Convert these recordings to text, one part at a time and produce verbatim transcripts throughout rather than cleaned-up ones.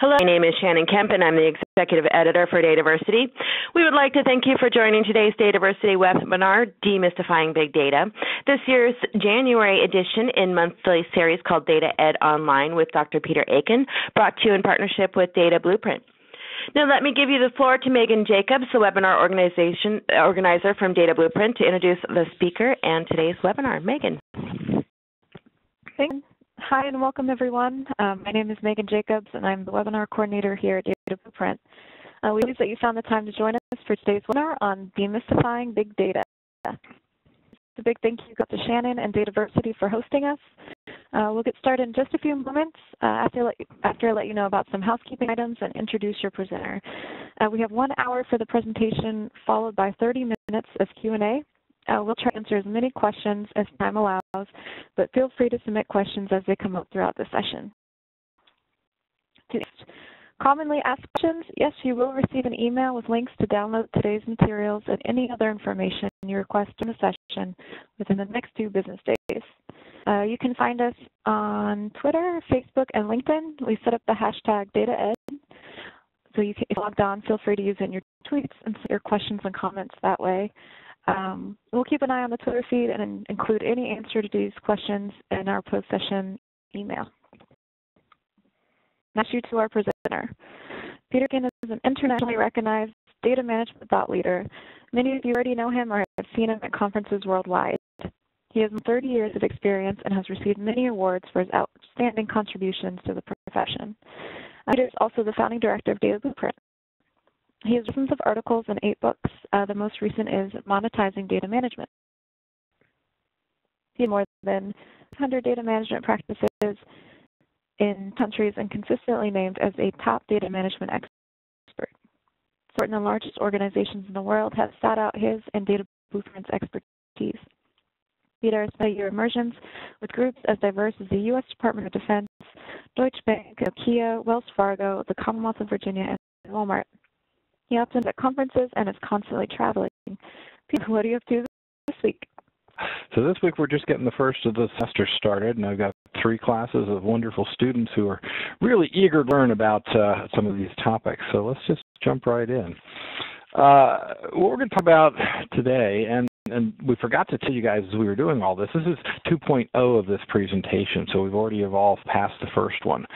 Hello, my name is Shannon Kemp, and I'm the Executive Editor for Data Diversity. We would like to thank you for joining today's Data Diversity webinar, Demystifying Big Data. This year's January edition in monthly series called Data Ed Online with Doctor Peter Aiken, brought to you in partnership with Data Blueprint. Now, let me give you the floor to Megan Jacobs, the webinar organization, organizer from Data Blueprint, to introduce the speaker and today's webinar. Megan. Thanks. Hi and welcome everyone. Um, my name is Megan Jacobs and I'm the webinar coordinator here at Data Blueprint. Uh, we hope that you found the time to join us for today's webinar on demystifying big data. It's a big thank you to Shannon and Data Diversity for hosting us. Uh, we'll get started in just a few moments uh, after, let you, after I let you know about some housekeeping items and introduce your presenter. Uh, we have one hour for the presentation followed by thirty minutes of Q and A. Uh, we'll try to answer as many questions as time allows, but feel free to submit questions as they come up throughout the session. To commonly asked questions, yes, you will receive an email with links to download today's materials and any other information you request during the session within the next two business days. Uh, you can find us on Twitter, Facebook, and LinkedIn. We set up the hashtag DataEd, so you can, if you're logged on, feel free to use it in your tweets and submit your questions and comments that way. Um, we'll keep an eye on the Twitter feed and include any answer to these questions in our post-session email. Next, you to our presenter. Peter Aiken is an internationally recognized data management thought leader. Many of you already know him or have seen him at conferences worldwide. He has thirty years of experience and has received many awards for his outstanding contributions to the profession. Peter is also the founding director of Data Blueprint. He has dozens of articles and eight books. Uh, the most recent is Monetizing Data Management. He has more than one hundred data management practices in countries and consistently named as a top data management expert. Certain of the largest organizations in the world have sought out his and Data Blueprint's expertise. Peter has spent year immersions with groups as diverse as the U S Department of Defense, Deutsche Bank, Ikea, Wells Fargo, the Commonwealth of Virginia, and Walmart. He attends at conferences and is constantly traveling. Peter, what are you up to this week? So this week we're just getting the first of the semester started, and I've got three classes of wonderful students who are really eager to learn about uh, some of these topics. So let's just jump right in. Uh, what we're going to talk about today, and And we forgot to tell you guys as we were doing all this, this is two point oh of this presentation, so we've already evolved past the first one.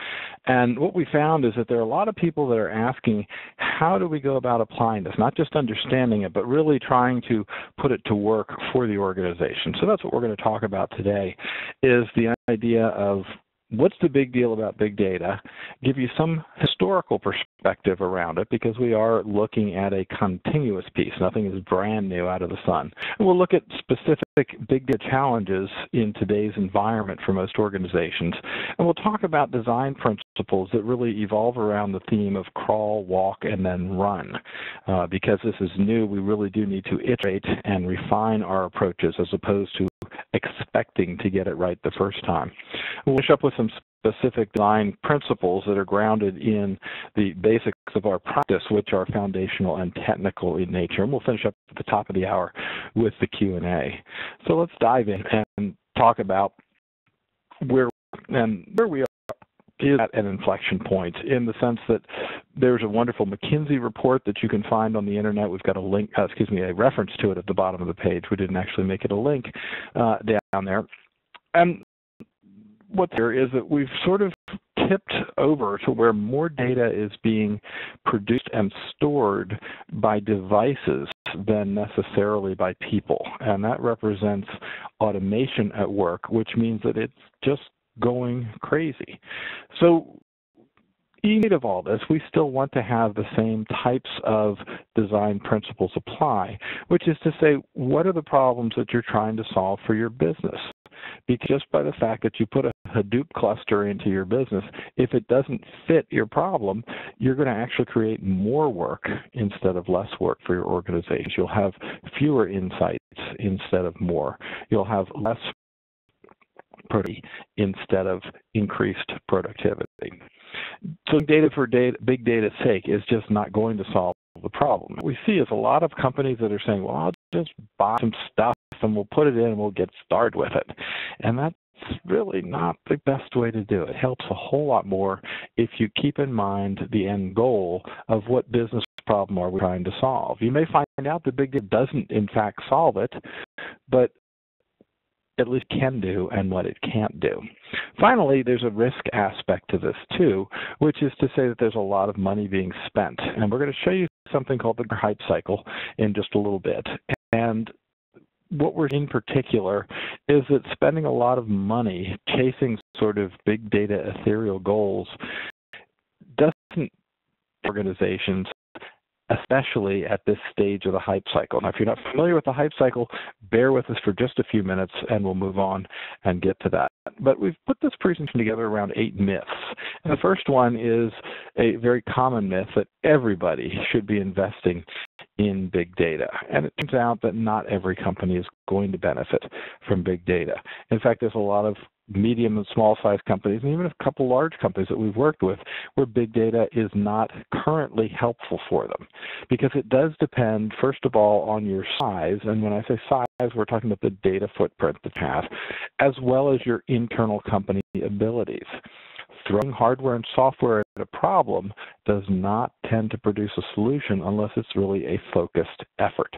And what we found is that there are a lot of people that are asking, how do we go about applying this? Not just understanding it, but really trying to put it to work for the organization. So that's what we're going to talk about today, is the idea of what's the big deal about big data, give you some historical perspective around it, because we are looking at a continuous piece. Nothing is brand new out of the sun. And we'll look at specific big data challenges in today's environment for most organizations. And we'll talk about design principles that really evolve around the theme of crawl, walk, and then run. Uh, because this is new, we really do need to iterate and refine our approaches as opposed to expecting to get it right the first time. We'll finish up with some specific design principles that are grounded in the basics of our practice, which are foundational and technical in nature. And we'll finish up at the top of the hour with the Q and A. So let's dive in and talk about where and where we are is at an inflection point, in the sense that there's a wonderful McKinsey report that you can find on the internet. We've got a link, uh, excuse me, a reference to it at the bottom of the page. We didn't actually make it a link uh, down there. And what there is that we've sort of tipped over to where more data is being produced and stored by devices than necessarily by people. And that represents automation at work, which means that it's just going crazy. So even of all this, we still want to have the same types of design principles apply, which is to say, what are the problems that you're trying to solve for your business? Because just by the fact that you put a Hadoop cluster into your business, if it doesn't fit your problem, you're going to actually create more work instead of less work for your organization. You'll have fewer insights instead of more. You'll have less productivity instead of increased productivity. So data for data, big data's sake is just not going to solve the problem. What we see is a lot of companies that are saying, well, I'll just buy some stuff and we'll put it in and we'll get started with it. And that's it's really not the best way to do it. It helps a whole lot more if you keep in mind the end goal of what business problem are we trying to solve. You may find out that big data doesn't, in fact, solve it, but at least can do and what it can't do. Finally, there's a risk aspect to this too, which is to say that there's a lot of money being spent. And we're going to show you something called the hype cycle in just a little bit. And what we're in particular is that spending a lot of money chasing sort of big data ethereal goals doesn't organizations, especially at this stage of the hype cycle. Now, if you're not familiar with the hype cycle, bear with us for just a few minutes and we'll move on and get to that. But we've put this presentation together around eight myths. And the first one is a very common myth that everybody should be investing in big data. And it turns out that not every company is going to benefit from big data. In fact, there's a lot of medium and small-sized companies, and even a couple large companies that we've worked with, where big data is not currently helpful for them. Because it does depend, first of all, on your size, and when I say size, we're talking about the data footprint that you have, as well as your internal company abilities. Throwing hardware and software at a problem does not tend to produce a solution unless it's really a focused effort.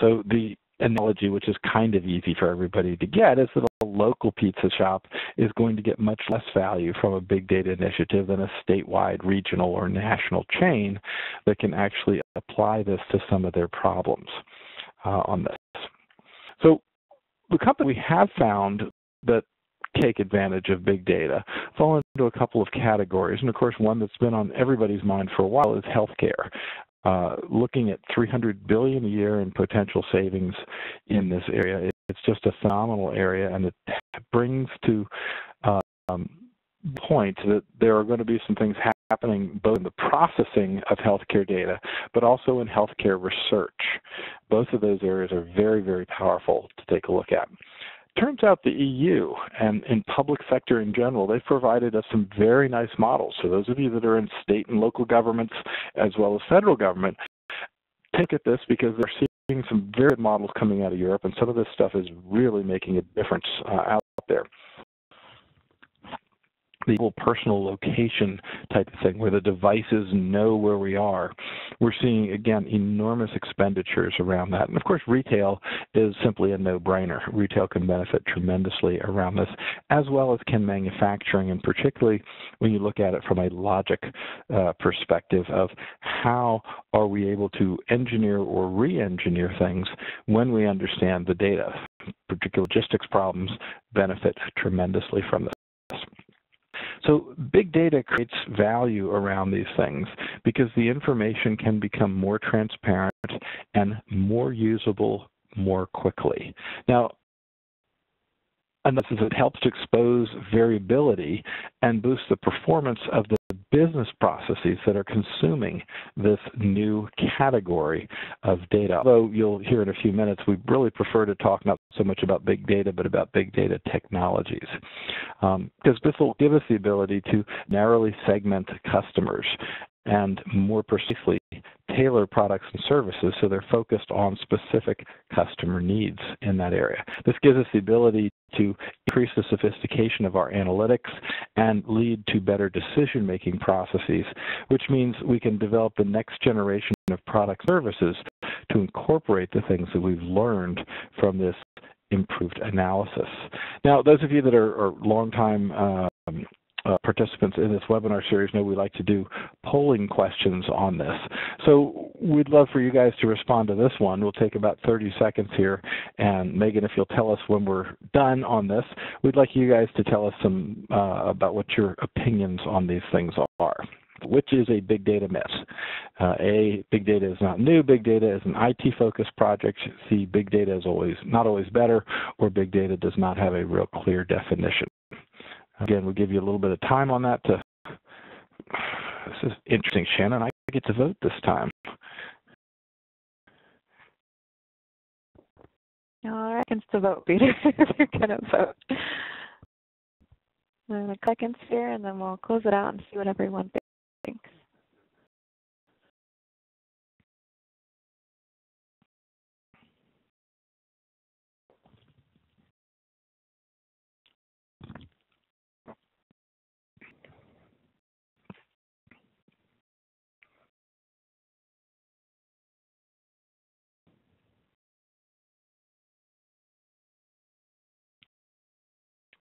So the analogy, which is kind of easy for everybody to get, is that a local pizza shop is going to get much less value from a big data initiative than a statewide, regional, or national chain that can actually apply this to some of their problems uh, on this. So the company we have found that take advantage of big data fall into a couple of categories. And of course, one that's been on everybody's mind for a while is healthcare. Uh, looking at three hundred billion dollars a year in potential savings in this area, it's just a phenomenal area, and it brings to um, point that there are going to be some things happening both in the processing of healthcare data, but also in healthcare research. Both of those areas are very, very powerful to take a look at. Turns out the E U and in public sector in general, they've provided us some very nice models. So those of you that are in state and local governments as well as federal government, take at this because they're seeing some very good models coming out of Europe, and some of this stuff is really making a difference uh, out there. The whole personal location type of thing where the devices know where we are. We're seeing, again, enormous expenditures around that. And, of course, retail is simply a no-brainer. Retail can benefit tremendously around this, as well as can manufacturing, and particularly when you look at it from a logic uh, perspective of how are we able to engineer or re-engineer things when we understand the data. Particular logistics problems benefit tremendously from this. So big data creates value around these things because the information can become more transparent and more usable more quickly. Now, and this is, it helps to expose variability and boost the performance of the business processes that are consuming this new category of data. Although you'll hear in a few minutes, we really prefer to talk not so much about big data, but about big data technologies. Um, because this will give us the ability to narrowly segment customers and more precisely tailor products and services so they're focused on specific customer needs in that area. This gives us the ability to increase the sophistication of our analytics and lead to better decision-making processes, which means we can develop the next generation of product services to incorporate the things that we've learned from this improved analysis. Now, those of you that are, are long-time um, Uh, participants in this webinar series know we like to do polling questions on this. So we'd love for you guys to respond to this one. We'll take about thirty seconds here. And Megan, if you'll tell us when we're done on this, we'd like you guys to tell us some uh, about what your opinions on these things are. Which is a big data myth? Uh, A, big data is not new. Big data is an I T-focused project. C, big data is always not always better. Or big data does not have a real clear definition. Again, we'll give you a little bit of time on that. To, this is interesting, Shannon. I get to vote this time. All right, seconds to vote, Peter. You're gonna vote. I'm gonna click in here, and then we'll close it out and see what everyone thinks.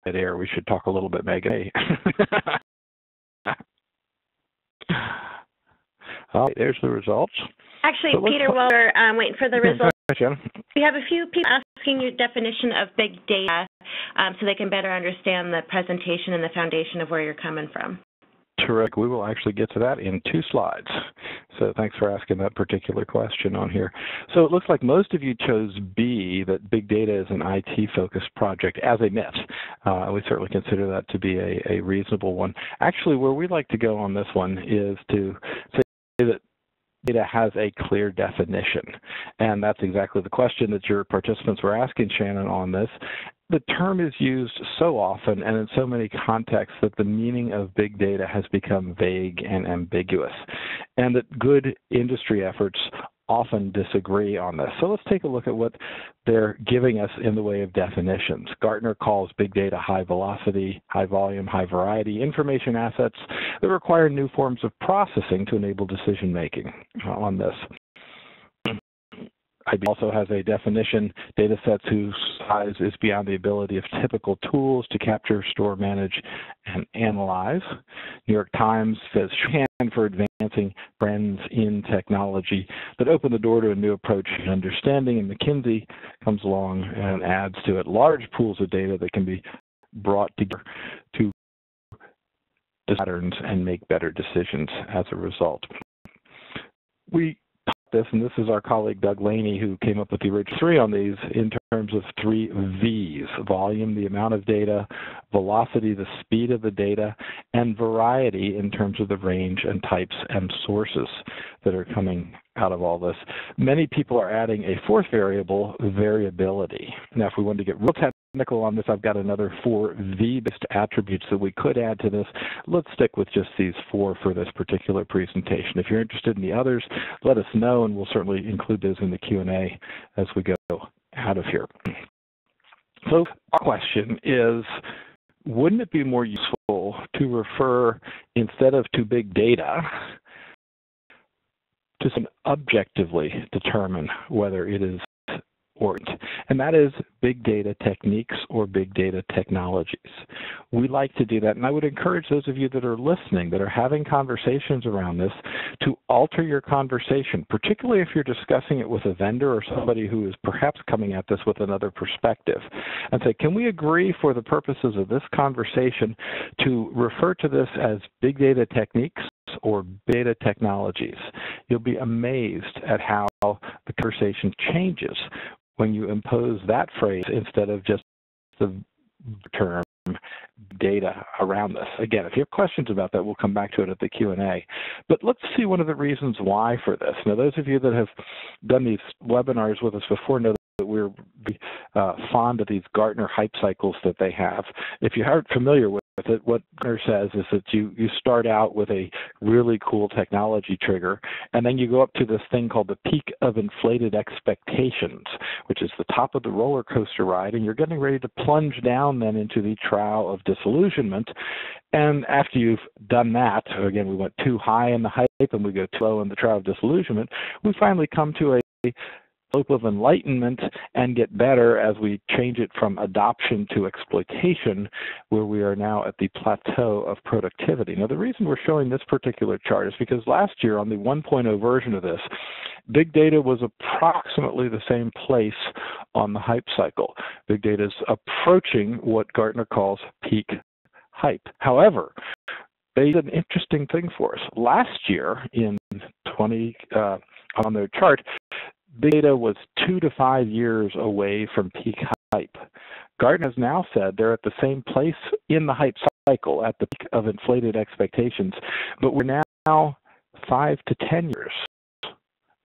midair, we should talk a little bit, Megan. Hey. All right, there's the results. Actually, so Peter, while we're um, waiting for the results, we have a few people asking your definition of big data um, so they can better understand the presentation and the foundation of where you're coming from. Terrific. We will actually get to that in two slides. So thanks for asking that particular question on here. So it looks like most of you chose B, that big data is an I T-focused project, as a myth. Uh, we certainly consider that to be a, a reasonable one. Actually, where we like to go on this one is to say that data has a clear definition. And that's exactly the question that your participants were asking, Shannon, on this. The term is used so often and in so many contexts that the meaning of big data has become vague and ambiguous, and that good industry efforts often disagree on this. So let's take a look at what they're giving us in the way of definitions. Gartner calls big data high velocity, high volume, high variety information assets that require new forms of processing to enable decision making on this. I B M also has a definition, data sets whose size is beyond the ability of typical tools to capture, store, manage, and analyze. New York Times says shorthand for advancing trends in technology that open the door to a new approach and understanding, and McKinsey comes along and adds to it large pools of data that can be brought together to patterns and make better decisions as a result. We this, and this is our colleague Doug Laney who came up with the original three on these in terms of three V's: volume, the amount of data; velocity, the speed of the data; and variety in terms of the range and types and sources that are coming out of all this. Many people are adding a fourth variable, variability. Now, if we wanted to get real technical on this, I've got another four V-based attributes that we could add to this. Let's stick with just these four for this particular presentation. If you're interested in the others, let us know, and we'll certainly include those in the Q and A as we go out of here. So our question is, wouldn't it be more useful to refer, instead of to big data, to objectively determine whether it is important, and that is big data techniques or big data technologies. We like to do that, and I would encourage those of you that are listening, that are having conversations around this, to alter your conversation, particularly if you're discussing it with a vendor or somebody who is perhaps coming at this with another perspective, and say, can we agree for the purposes of this conversation to refer to this as big data techniques or data technologies? You'll be amazed at how the conversation changes when you impose that phrase instead of just the term data around this. Again, if you have questions about that, we'll come back to it at the Q and A. But let's see one of the reasons why for this. Now, those of you that have done these webinars with us before know that we're uh, fond of these Gartner hype cycles that they have. If you aren't familiar with it, what Gartner says is that you, you start out with a really cool technology trigger, and then you go up to this thing called the peak of inflated expectations, which is the top of the roller coaster ride, and you're getting ready to plunge down then into the trough of disillusionment. And after you've done that, so again, we went too high in the hype and we go too low in the trough of disillusionment, we finally come to a slope of enlightenment and get better as we change it from adoption to exploitation, where we are now at the plateau of productivity. Now, the reason we're showing this particular chart is because last year on the one point oh version of this, big data was approximately the same place on the hype cycle. Big data is approaching what Gartner calls peak hype. However, they did an interesting thing for us. Last year in twenty uh, on their chart, big data was two to five years away from peak hype. Gartner has now said they're at the same place in the hype cycle, at the peak of inflated expectations, but we're now five to ten years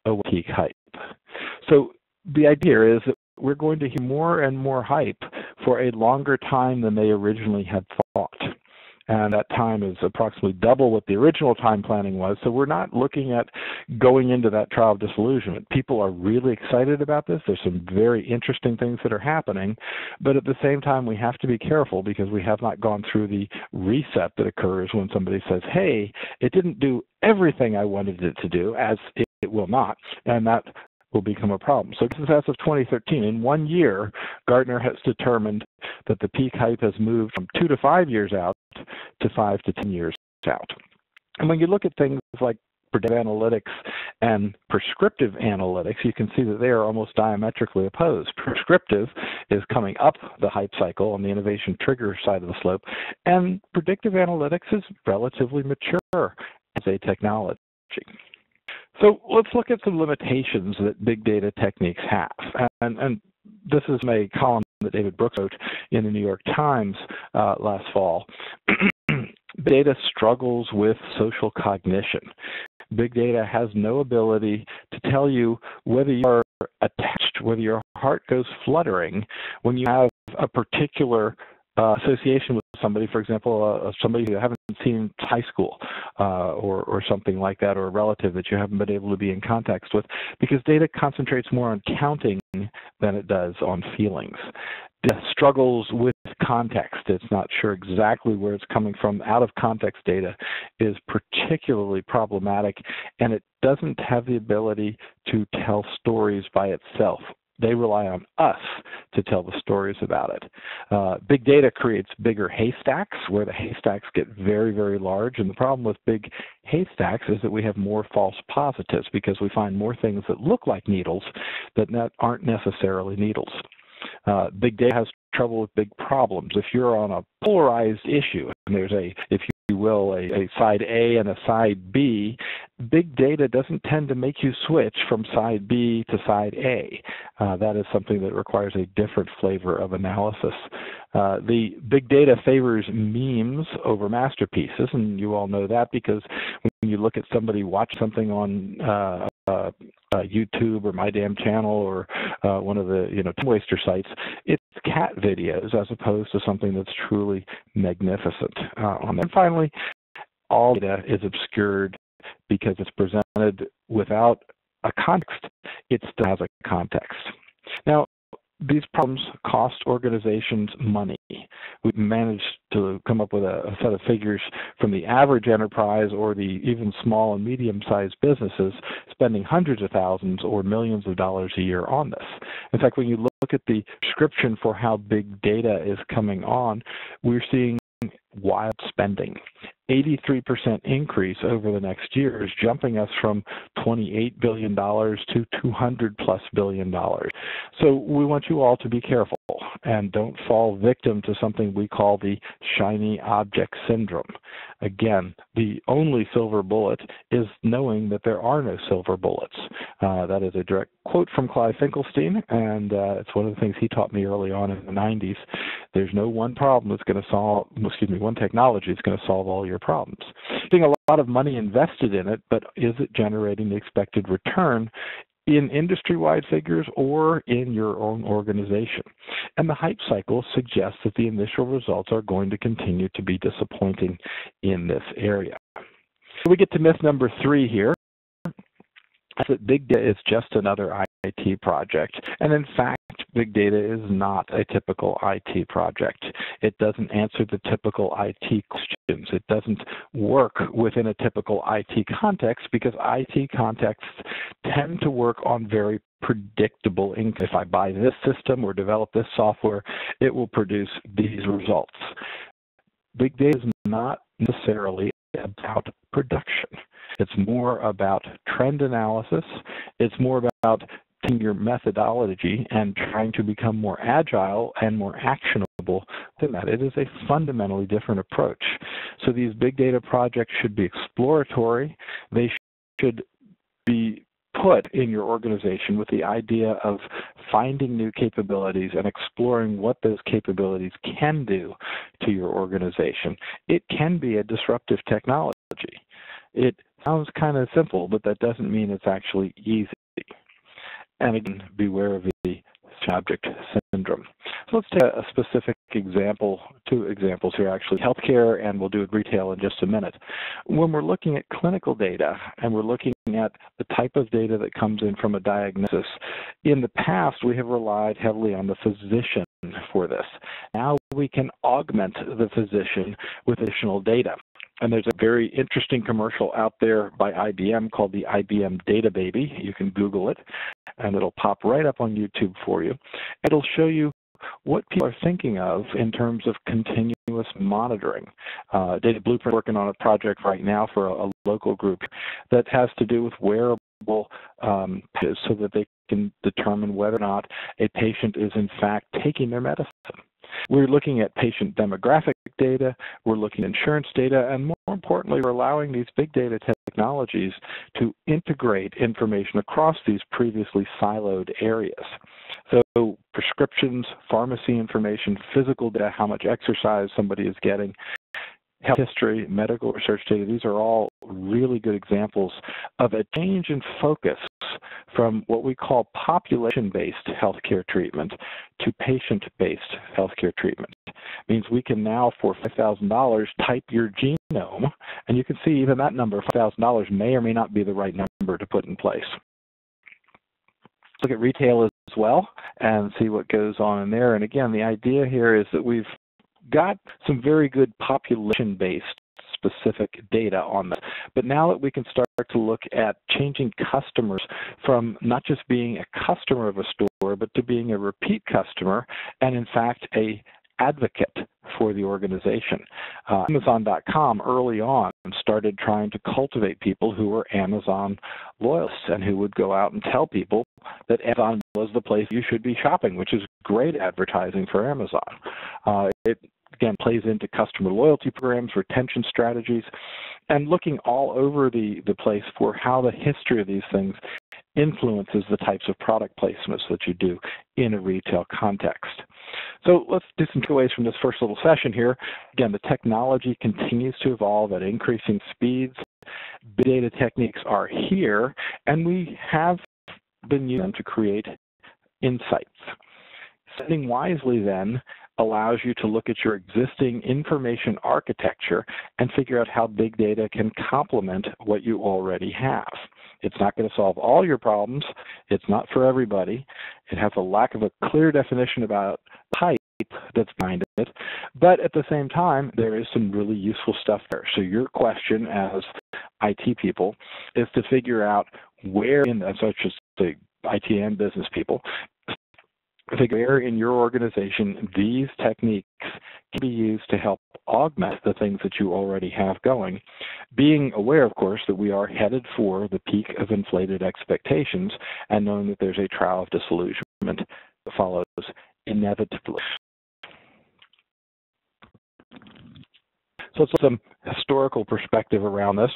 away from peak hype. So the idea is that we're going to hear more and more hype for a longer time than they originally had thought. And that time is approximately double what the original time planning was. So we're not looking at going into that trial of disillusionment. People are really excited about this. There's some very interesting things that are happening. But at the same time, we have to be careful because we have not gone through the reset that occurs when somebody says, hey, it didn't do everything I wanted it to do, as it will not. And that will become a problem. So this is as of twenty thirteen. In one year, Gartner has determined that the peak hype has moved from two to five years out to five to ten years out. And when you look at things like predictive analytics and prescriptive analytics, you can see that they are almost diametrically opposed. Prescriptive is coming up the hype cycle on the innovation trigger side of the slope, and predictive analytics is relatively mature as a technology. So let's look at some limitations that big data techniques have. And, and this is a column that David Brooks wrote in the New York Times uh, last fall. Big data struggles with social cognition. Big data has no ability to tell you whether you are attached, whether your heart goes fluttering when you have a particular uh, association with somebody, for example, uh, somebody you haven't seen in high school uh, or, or something like that, or a relative that you haven't been able to be in contact with, because data concentrates more on counting than it does on feelings. Data struggles with context. It's not sure exactly where it's coming from. Out of context data is particularly problematic, and it doesn't have the ability to tell stories by itself. They rely on us to tell the stories about it. Uh, big data creates bigger haystacks, where the haystacks get very, very large. And the problem with big haystacks is that we have more false positives, because we find more things that look like needles that not, aren't necessarily needles. Uh, big data has trouble with big problems. If you're on a polarized issue, and there's a, if you will, a, a side A and a side B, big data doesn't tend to make you switch from side B to side A. Uh, that is something that requires a different flavor of analysis. Uh, the big data favors memes over masterpieces, and you all know that because when you look at somebody watch something on uh, uh, Uh, YouTube or My Damn Channel or uh, one of the you know time waster sites, it's cat videos as opposed to something that's truly magnificent. Uh, and finally, all data is obscured because it's presented without a context. It still has a context. Now, these problems cost organizations money. We've managed to come up with a, a set of figures from the average enterprise or the even small and medium-sized businesses spending hundreds of thousands or millions of dollars a year on this. In fact, when you look at the description for how big data is coming on, we're seeing wild spending. eighty-three percent increase over the next years, jumping us from twenty-eight billion dollars to two hundred plus billion dollars. So we want you all to be careful and don't fall victim to something we call the shiny object syndrome. Again, the only silver bullet is knowing that there are no silver bullets. Uh, that is a direct quote from Clive Finkelstein, and uh, it's one of the things he taught me early on in the nineties. There's no one problem that's going to solve, excuse me, one technology that's going to solve all your problems. Being a lot of money invested in it, but is it generating the expected return in industry-wide figures or in your own organization? And the hype cycle suggests that the initial results are going to continue to be disappointing in this area. So we get to myth number three here, that big data is just another I T project. And in fact, big data is not a typical I T project. It doesn't answer the typical I T questions. It doesn't work within a typical I T context because I T contexts tend to work on very predictable income. If I buy this system or develop this software, it will produce these results. Big data is not necessarily about production. It's more about trend analysis. It's more about taking your methodology and trying to become more agile and more actionable than that. It is a fundamentally different approach. So these big data projects should be exploratory. They should be put in your organization with the idea of finding new capabilities and exploring what those capabilities can do to your organization. It can be a disruptive technology. It sounds kind of simple, but that doesn't mean it's actually easy. And again, beware of the object syndrome. So let's take a specific example, two examples here actually, healthcare, and we'll do retail in just a minute. When we're looking at clinical data and we're looking at the type of data that comes in from a diagnosis, in the past we have relied heavily on the physician for this. Now we can augment the physician with additional data. And there's a very interesting commercial out there by I B M called the I B M Data Baby. You can Google it, and it'll pop right up on YouTube for you. It'll show you what people are thinking of in terms of continuous monitoring. Uh, Data Blueprint is working on a project right now for a, a local group that has to do with wearable um, patches so that they can determine whether or not a patient is in fact taking their medicine. We're looking at patient demographic data, we're looking at insurance data, and more importantly, we're allowing these big data technologies to integrate information across these previously siloed areas. So prescriptions, pharmacy information, physical data, how much exercise somebody is getting, health history, medical research data, these are all really good examples of a change in focus from what we call population-based healthcare treatment to patient-based healthcare treatment. It means we can now, for five thousand dollars, type your genome, and you can see even that number, five thousand dollars, may or may not be the right number to put in place. Look at retail as well and see what goes on in there. And again, the idea here is that we've got some very good population-based specific data on that. But now that we can start to look at changing customers from not just being a customer of a store, but to being a repeat customer and, in fact, a advocate for the organization. Uh, Amazon dot com early on started trying to cultivate people who were Amazon loyalists and who would go out and tell people that Amazon was the place you should be shopping, which is great advertising for Amazon. Uh, it again plays into customer loyalty programs, retention strategies, and looking all over the, the place for how the history of these things influences the types of product placements that you do in a retail context. So let's do some takeaways from this first little session here. Again, the technology continues to evolve at increasing speeds. Big data techniques are here, and we have been using them to create insights. Spending wisely then allows you to look at your existing information architecture and figure out how big data can complement what you already have. It's not going to solve all your problems. It's not for everybody. It has a lack of a clear definition about type that's behind it. But at the same time, there is some really useful stuff there. So your question as I T people is to figure out where in, so I should say I T and business people, figure where in your organization these techniques can be used to help augment the things that you already have going, being aware, of course, that we are headed for the peak of inflated expectations and knowing that there's a trial of disillusionment that follows inevitably. So let's look at some historical perspective around this,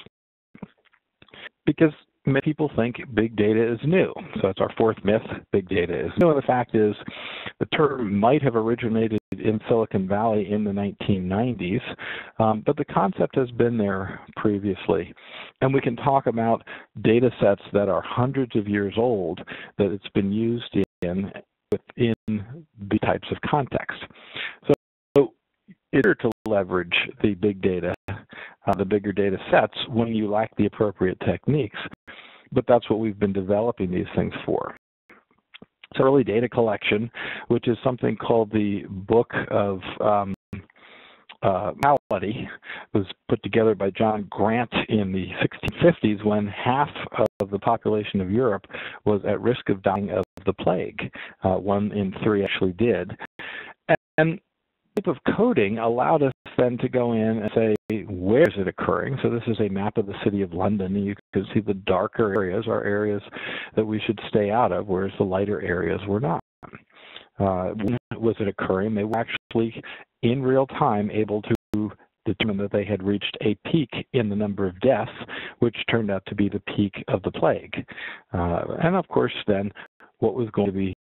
because many people think big data is new. So that's our fourth myth, big data is new. And the fact is the term might have originated in Silicon Valley in the nineteen nineties, um, but the concept has been there previously. And we can talk about data sets that are hundreds of years old that it's been used in within the types of context. So, so it's easier to leverage the big data, uh, the bigger data sets when you lack the appropriate techniques. But that's what we've been developing these things for. It's early data collection, which is something called the Book of um, uh, Morality. It was put together by John Grant in the sixteen fifties when half of the population of Europe was at risk of dying of the plague. Uh, one in three actually did. And, and type of coding allowed us then to go in and say, where is it occurring? So this is a map of the city of London, and you can see the darker areas are areas that we should stay out of, whereas the lighter areas were not. Uh, when was it occurring? They were actually, in real time, able to determine that they had reached a peak in the number of deaths, which turned out to be the peak of the plague. Uh, and, of course, then, what was going to be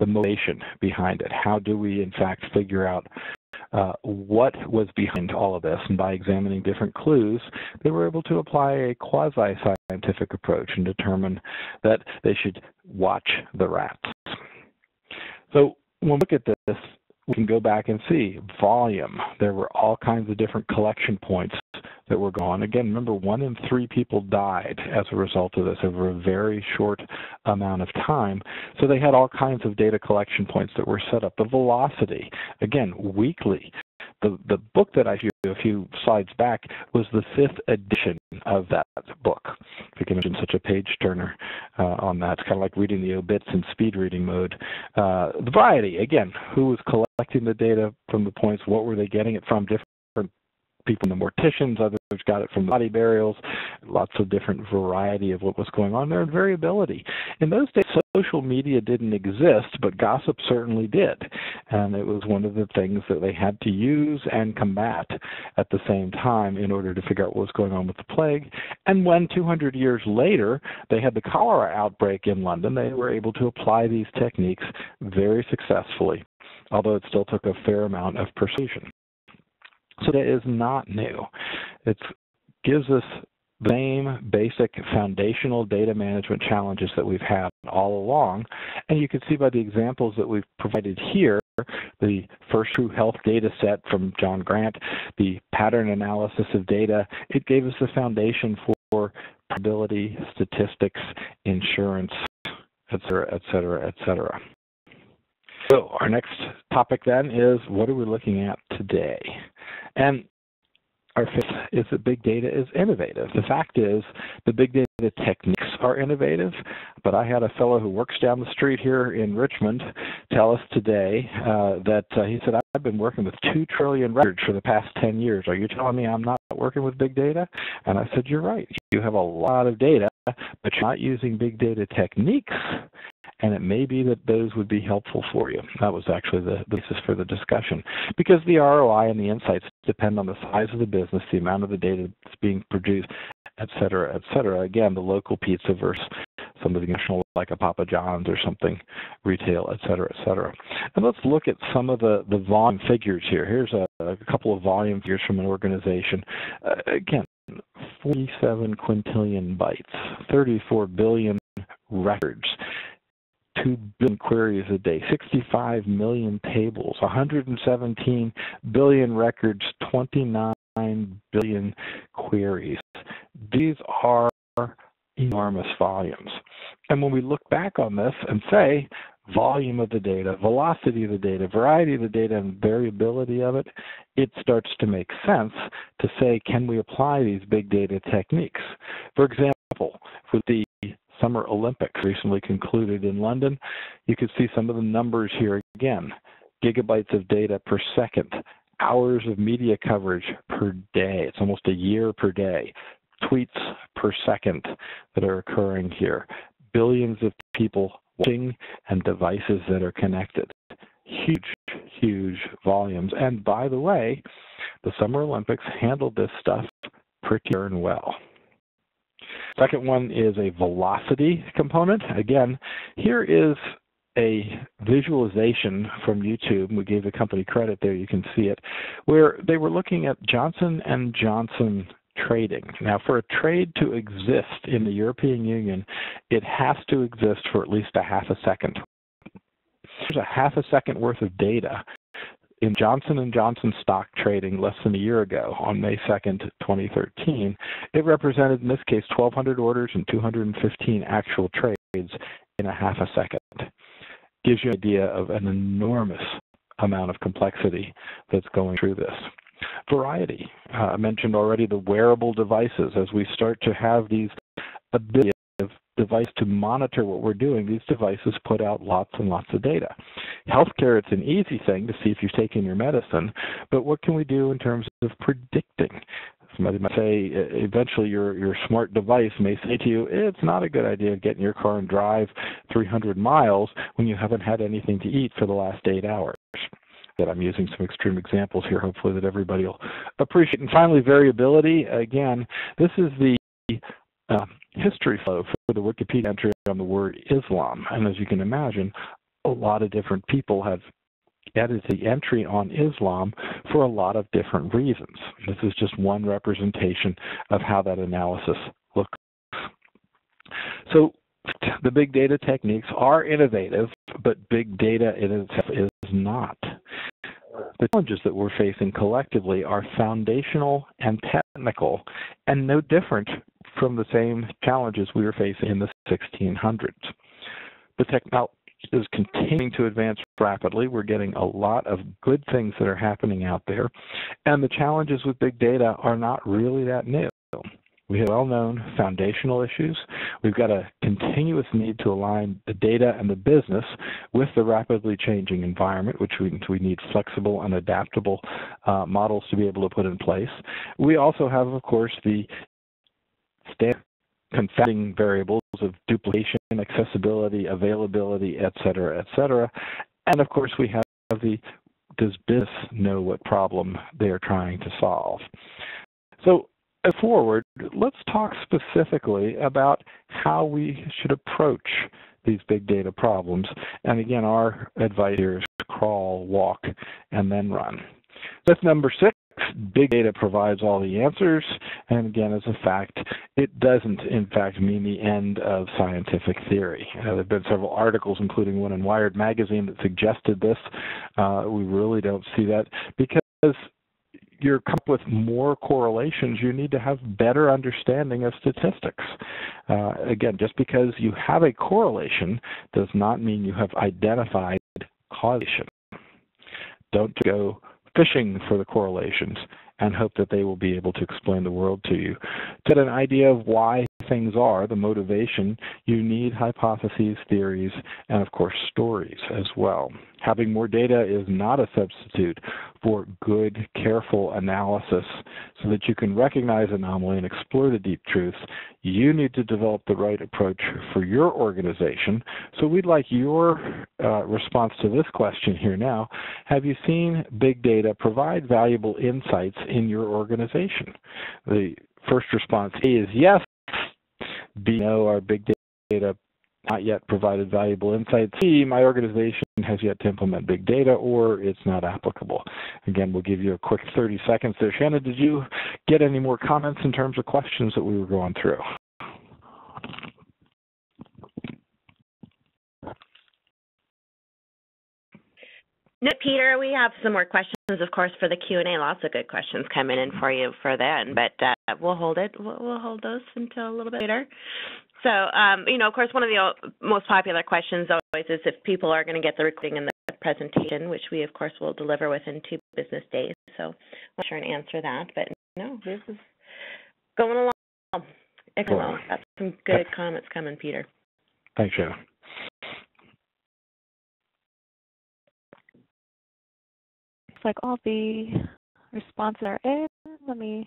the motivation behind it? How do we, in fact, figure out uh, what was behind all of this? And by examining different clues, they were able to apply a quasi-scientific approach and determine that they should watch the rats. So when we look at this, we can go back and see volume. There were all kinds of different collection points that were gone. Again, remember, one in three people died as a result of this over a very short amount of time. So they had all kinds of data collection points that were set up. The velocity, again, weekly. The, the book that I showed you a few slides back was the fifth edition of that book. If you can imagine such a page turner uh, on that. It's kind of like reading the obits in speed reading mode. Uh, the variety, again, who was collecting the data from the points, what were they getting it from, different people, the morticians, others got it from body burials, lots of different variety of what was going on there and variability. In those days, social media didn't exist, but gossip certainly did. And it was one of the things that they had to use and combat at the same time in order to figure out what was going on with the plague. And when two hundred years later they had the cholera outbreak in London, they were able to apply these techniques very successfully, although it still took a fair amount of precision. So that is not new. It gives us the same basic foundational data management challenges that we've had all along. And you can see by the examples that we've provided here, the first true health data set from John Grant, the pattern analysis of data, it gave us the foundation for probability, statistics, insurance, et cetera, et cetera, et cetera. So our next topic then is, what are we looking at today? And our fifth is that big data is innovative. The fact is, the big data techniques are innovative, but I had a fellow who works down the street here in Richmond tell us today uh, that uh, he said, I've been working with two trillion records for the past ten years. Are you telling me I'm not working with big data? And I said, you're right. You have a lot of data, but you're not using big data techniques, and it may be that those would be helpful for you. That was actually the basis for the discussion, because the R O I and the insights depend on the size of the business, the amount of the data that's being produced, et cetera, et cetera. Again, the local pizza versus some of the national, like a Papa John's or something, retail, et cetera, et cetera. And let's look at some of the, the volume figures here. Here's a, a couple of volume figures from an organization. Uh, again, forty-seven quintillion bytes, thirty-four billion records, two billion queries a day, sixty-five million tables, one hundred seventeen billion records, twenty-nine billion queries. These are enormous volumes. And when we look back on this and say volume of the data, velocity of the data, variety of the data, and variability of it, it starts to make sense to say, can we apply these big data techniques? For example, with the Summer Olympics recently concluded in London, you can see some of the numbers here again. Gigabytes of data per second, hours of media coverage per day, it's almost a year per day, tweets per second that are occurring here, billions of people watching and devices that are connected. Huge, huge volumes. And by the way, the Summer Olympics handled this stuff pretty darn well. Second one is a velocity component. Again, here is a visualization from YouTube, and we gave the company credit there, you can see it, where they were looking at Johnson and Johnson trading. Now, for a trade to exist in the European Union, it has to exist for at least a half a second. There's a half a second worth of data in Johnson and Johnson stock trading less than a year ago, on May second, twenty thirteen, it represented, in this case, twelve hundred orders and two hundred fifteen actual trades in a half a second. Gives you an idea of an enormous amount of complexity that's going through this. Variety. Uh, I mentioned already the wearable devices. As we start to have these abilities of device to monitor what we're doing, these devices put out lots and lots of data. Healthcare, it's an easy thing to see if you've taken your medicine, but what can we do in terms of predicting? Somebody might say eventually your, your smart device may say to you, it's not a good idea to get in your car and drive three hundred miles when you haven't had anything to eat for the last eight hours. That I'm using some extreme examples here, hopefully that everybody will appreciate. And finally, variability. Again, this is the Uh, history flow for the Wikipedia entry on the word Islam. And as you can imagine, a lot of different people have added the entry on Islam for a lot of different reasons. This is just one representation of how that analysis looks. So the big data techniques are innovative, but big data in itself is not. The challenges that we're facing collectively are foundational and technical, and no different from the same challenges we were facing in the sixteen hundreds. The techno is continuing to advance rapidly. We're getting a lot of good things that are happening out there. And the challenges with big data are not really that new. We have well-known foundational issues. We've got a continuous need to align the data and the business with the rapidly changing environment, which we, we need flexible and adaptable uh, models to be able to put in place. We also have, of course, the standard confounding variables of duplication, accessibility, availability, et cetera, et cetera. And, of course, we have the does business know what problem they are trying to solve? So, forward, let's talk specifically about how we should approach these big data problems. And again, our advice here is to crawl, walk, and then run. That's number six. Big data provides all the answers. And again, as a fact, it doesn't, in fact, mean the end of scientific theory. You know, there have been several articles, including one in Wired magazine, that suggested this. Uh, we really don't see that because you're come up with more correlations, you need to have better understanding of statistics. Uh, again, just because you have a correlation does not mean you have identified causation. Don't go fishing for the correlations and hope that they will be able to explain the world to you. To get an idea of why things are, the motivation, you need hypotheses, theories, and of course stories as well. Having more data is not a substitute for good, careful analysis so that you can recognize anomaly and explore the deep truths. You need to develop the right approach for your organization. So we'd like your uh, response to this question here now. Have you seen big data provide valuable insights in your organization? The first response is yes. B, no, our big data not yet provided valuable insights. C, my organization has yet to implement big data, or it's not applicable. Again, we'll give you a quick thirty seconds there. Shannon, did you get any more comments in terms of questions that we were going through? No, Peter, we have some more questions, of course, for the Q and A. Lots of good questions coming in for you for then, but uh, we'll hold it. We'll, we'll hold those until a little bit later. So, um, you know, of course, one of the most popular questions always is if people are going to get the recording and the presentation, which we, of course, will deliver within two business days. So I'm not sure and answer that, but no, this is going along. It's going along. Got some good comments coming, Peter. Thanks, Shannon. Like all the responses are in. Let me.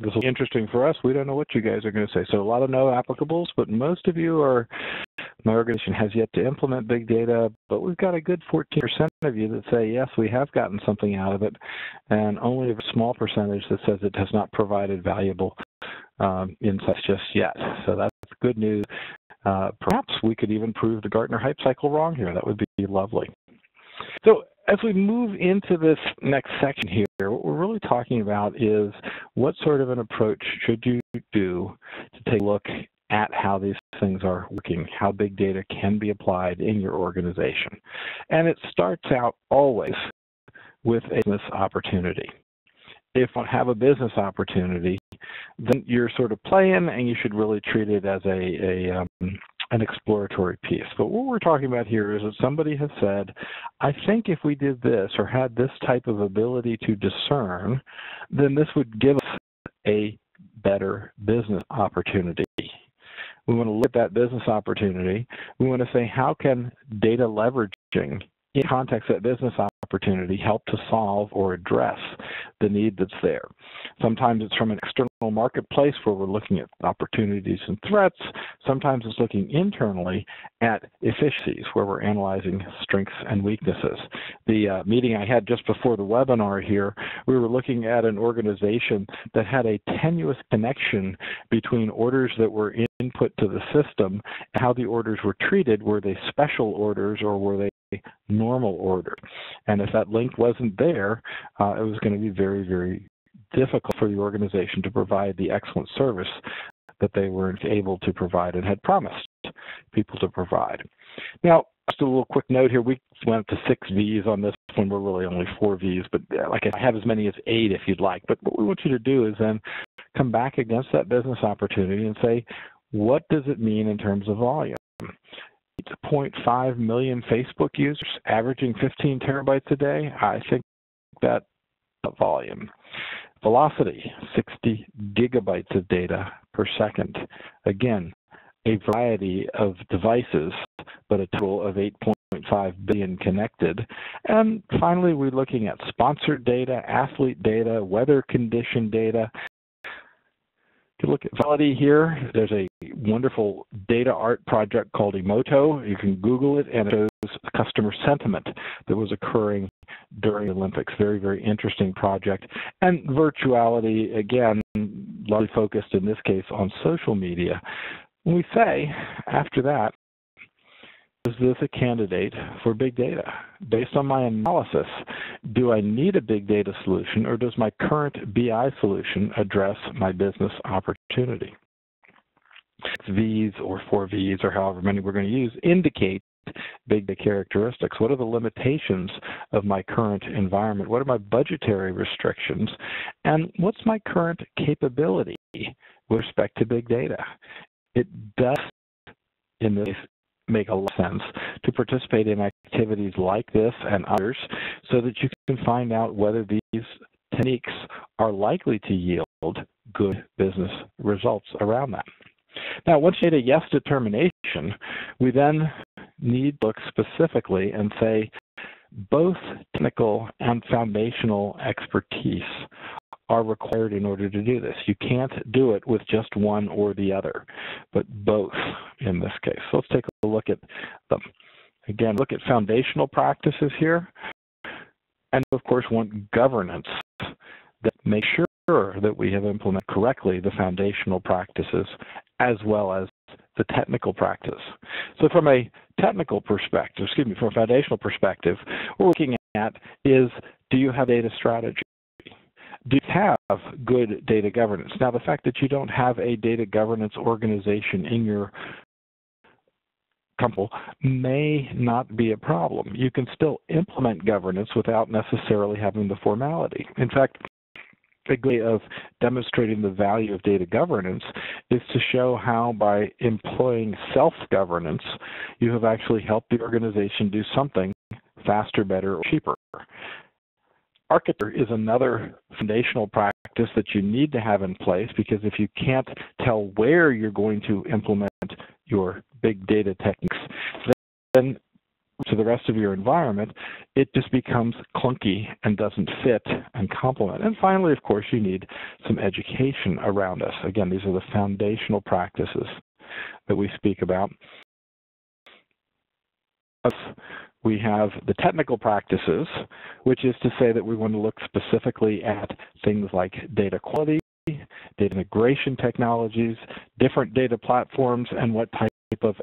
This will be interesting for us. We don't know what you guys are going to say. So a lot of no applicables, but most of you are, my organization has yet to implement big data, but we've got a good fourteen percent of you that say, yes, we have gotten something out of it, and only a small percentage that says it has not provided valuable um, insights just yet. So that's good news. Uh, perhaps we could even prove the Gartner hype cycle wrong here. That would be lovely. So as we move into this next section here, what we're really talking about is what sort of an approach should you do to take a look at how these things are working, how big data can be applied in your organization. And it starts out always with a business opportunity. If you don't have a business opportunity, then you're sort of playing, and you should really treat it as a, a um, an exploratory piece. But what we're talking about here is that somebody has said, I think if we did this or had this type of ability to discern, then this would give us a better business opportunity. We want to look at that business opportunity. We want to say, how can data leveraging in context that business opportunity help to solve or address the need that's there? Sometimes it's from an external marketplace where we're looking at opportunities and threats. Sometimes it's looking internally at efficiencies where we're analyzing strengths and weaknesses. The uh, meeting I had just before the webinar here, we were looking at an organization that had a tenuous connection between orders that were in input to the system and how the orders were treated. Were they special orders or were they normal order? And if that link wasn't there, uh, it was going to be very, very difficult for the organization to provide the excellent service that they weren't able to provide and had promised people to provide. Now, just a little quick note here. We went up to six V's on this one. We're really only four V's, but like I have as many as eight if you'd like. But what we want you to do is then come back against that business opportunity and say, what does it mean in terms of volume? eight point five million Facebook users averaging fifteen terabytes a day. I think that volume. Velocity, sixty gigabytes of data per second. Again, a variety of devices, but a total of eight point five billion connected. And finally, we're looking at sponsored data, athlete data, weather condition data. If you look at Validity here, there's a wonderful data art project called Emoto. You can Google it, and it shows customer sentiment that was occurring during the Olympics. Very, very interesting project. And virtuality, again, largely focused in this case on social media. When we say, after that, is this a candidate for big data? Based on my analysis, do I need a big data solution, or does my current B I solution address my business opportunity? V's or four V's or however many we're going to use indicate big data characteristics. What are the limitations of my current environment? What are my budgetary restrictions? And what's my current capability with respect to big data? It does, in this case, make a lot of sense to participate in activities like this and others so that you can find out whether these techniques are likely to yield good business results around that. Now, once you made a yes determination, we then need to look specifically and say both technical and foundational expertise are required in order to do this. You can't do it with just one or the other, but both in this case. So let's take a look at them. Again, look at foundational practices here. And of course, want governance that makes sure that we have implemented correctly the foundational practices as well as the technical practice. So from a technical perspective, excuse me, from a foundational perspective, what we're looking at is, do you have data strategy? Do you have good data governance? Now, the fact that you don't have a data governance organization in your company may not be a problem. You can still implement governance without necessarily having the formality. In fact, a good way of demonstrating the value of data governance is to show how by employing self-governance, you have actually helped the organization do something faster, better, or cheaper. Architecture is another foundational practice that you need to have in place, because if you can't tell where you're going to implement your big data techniques, then to the rest of your environment, it just becomes clunky and doesn't fit and complement. And finally, of course, you need some education around us. Again, these are the foundational practices that we speak about. We have the technical practices, which is to say that we want to look specifically at things like data quality, data integration technologies, different data platforms, and what type of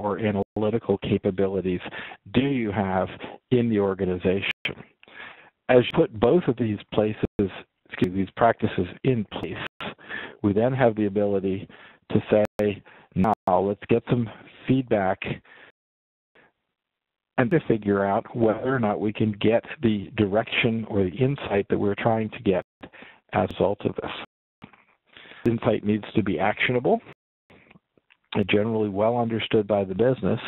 or analytical capabilities do you have in the organization. As you put both of these places, excuse me, these practices in place, we then have the ability to say, now let's get some feedback and to figure out whether or not we can get the direction or the insight that we're trying to get as a result of this. Insight needs to be actionable, generally well understood by the business,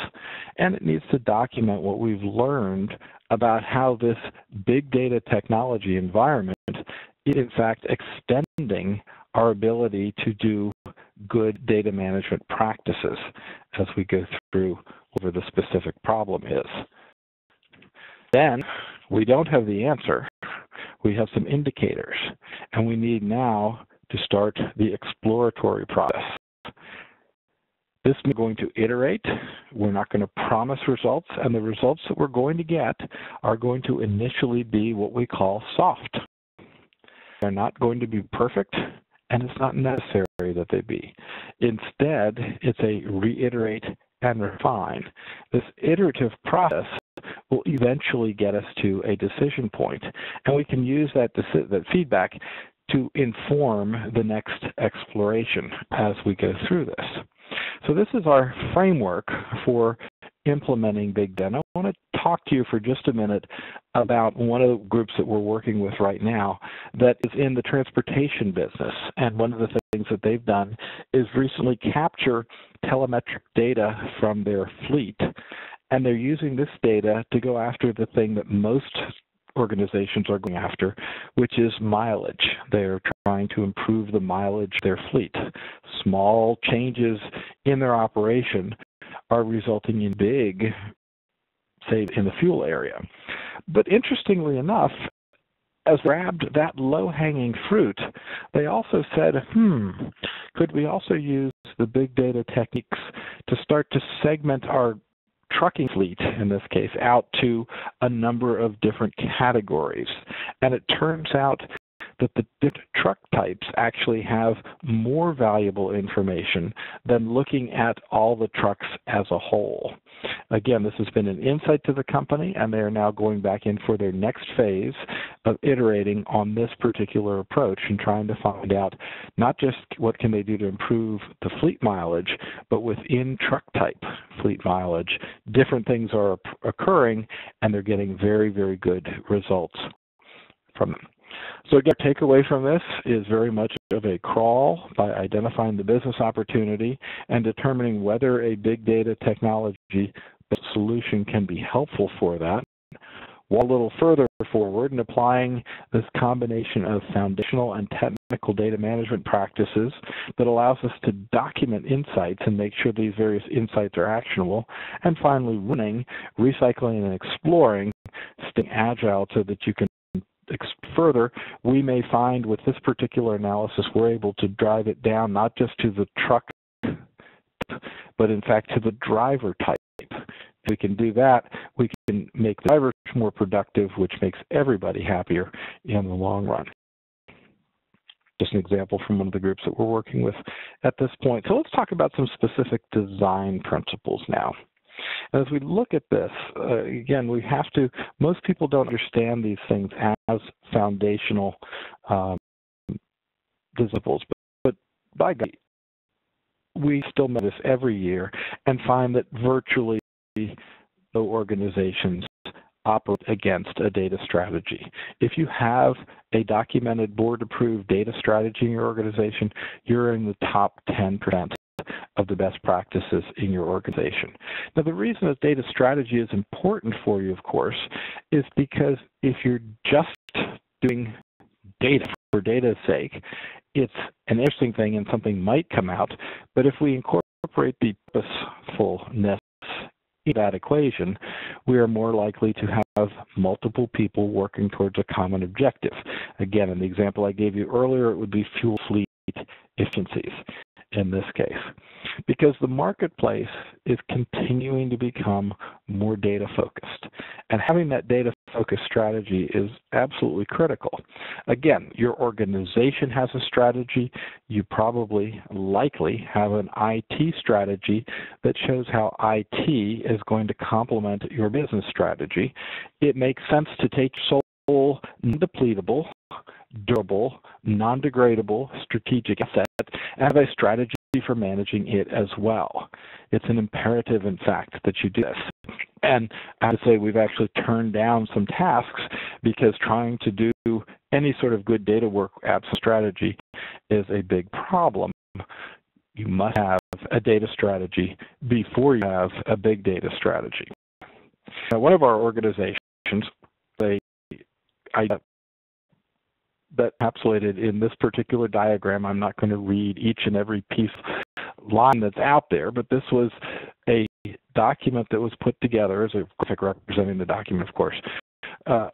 and it needs to document what we've learned about how this big data technology environment is in fact extending our ability to do good data management practices as we go through whatever the specific problem is. Then we don't have the answer. We have some indicators, and we need now to start the exploratory process. This is going to iterate. We're not going to promise results, and the results that we're going to get are going to initially be what we call soft. They're not going to be perfect, and it's not necessary that they be. Instead, it's a reiterate and refine. This iterative process will eventually get us to a decision point, and we can use that, that feedback to inform the next exploration as we go through this. So this is our framework for implementing big data. I want to talk to you for just a minute about one of the groups that we're working with right now that is in the transportation business. And one of the things that they've done is recently capture telemetric data from their fleet. And they're using this data to go after the thing that most organizations are going after, which is mileage. They're trying to improve the mileage of their fleet. Small changes in their operation are resulting in big savings in the fuel area. But interestingly enough, as they grabbed that low-hanging fruit, they also said, hmm, could we also use the big data techniques to start to segment our trucking fleet, in this case, out to a number of different categories. And it turns out that the different truck types actually have more valuable information than looking at all the trucks as a whole. Again, this has been an insight to the company, and they are now going back in for their next phase of iterating on this particular approach and trying to find out not just what can they do to improve the fleet mileage, but within truck type fleet mileage, different things are occurring, and they're getting very, very good results from them. So again, our takeaway from this is very much of a crawl by identifying the business opportunity and determining whether a big data technology solution can be helpful for that. One little further forward and applying this combination of foundational and technical data management practices that allows us to document insights and make sure these various insights are actionable. And finally, running, recycling, and exploring, staying agile so that you can further, we may find with this particular analysis, we're able to drive it down not just to the truck, but in fact to the driver type. If we can do that, we can make the drivers more productive, which makes everybody happier in the long run. Just an example from one of the groups that we're working with at this point. So let's talk about some specific design principles now. As we look at this, uh, again, we have to, most people don't understand these things as foundational um, principles, but, but by God, we still meet this every year and find that virtually no organizations operate against a data strategy. If you have a documented board-approved data strategy in your organization, you're in the top ten percent. Of the best practices in your organization. Now, the reason that data strategy is important for you, of course, is because if you're just doing data for data's sake, it's an interesting thing and something might come out, but if we incorporate the purposefulness in that equation, we are more likely to have multiple people working towards a common objective. Again, in the example I gave you earlier, it would be fuel fleet efficiencies. In this case, because the marketplace is continuing to become more data focused, and having that data focused strategy is absolutely critical. Again, your organization has a strategy. You probably likely have an I T strategy that shows how I T is going to complement your business strategy. It makes sense to take sole, non-depletable, durable, non-degradable strategic asset and have a strategy for managing it as well. It's an imperative, in fact, that you do this. And I have to say we've actually turned down some tasks because trying to do any sort of good data work absent strategy is a big problem. You must have a data strategy before you have a big data strategy. Now, one of our organizations, they I that encapsulated in this particular diagram. I'm not going to read each and every piece line that's out there, but this was a document that was put together as a graphic representing the document, of course. Uh,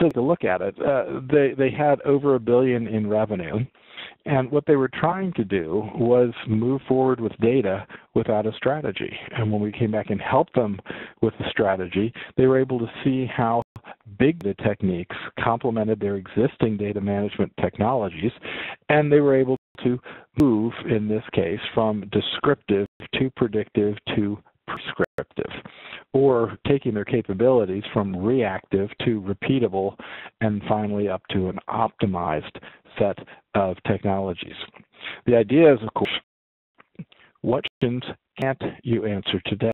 so to look at it, uh, they, they had over a billion in revenue, and what they were trying to do was move forward with data without a strategy. And when we came back and helped them with the strategy, they were able to see how big data techniques complemented their existing data management technologies, and they were able to move, in this case, from descriptive to predictive to prescriptive, or taking their capabilities from reactive to repeatable, and finally up to an optimized set of technologies. The idea is, of course, what questions can't you answer today?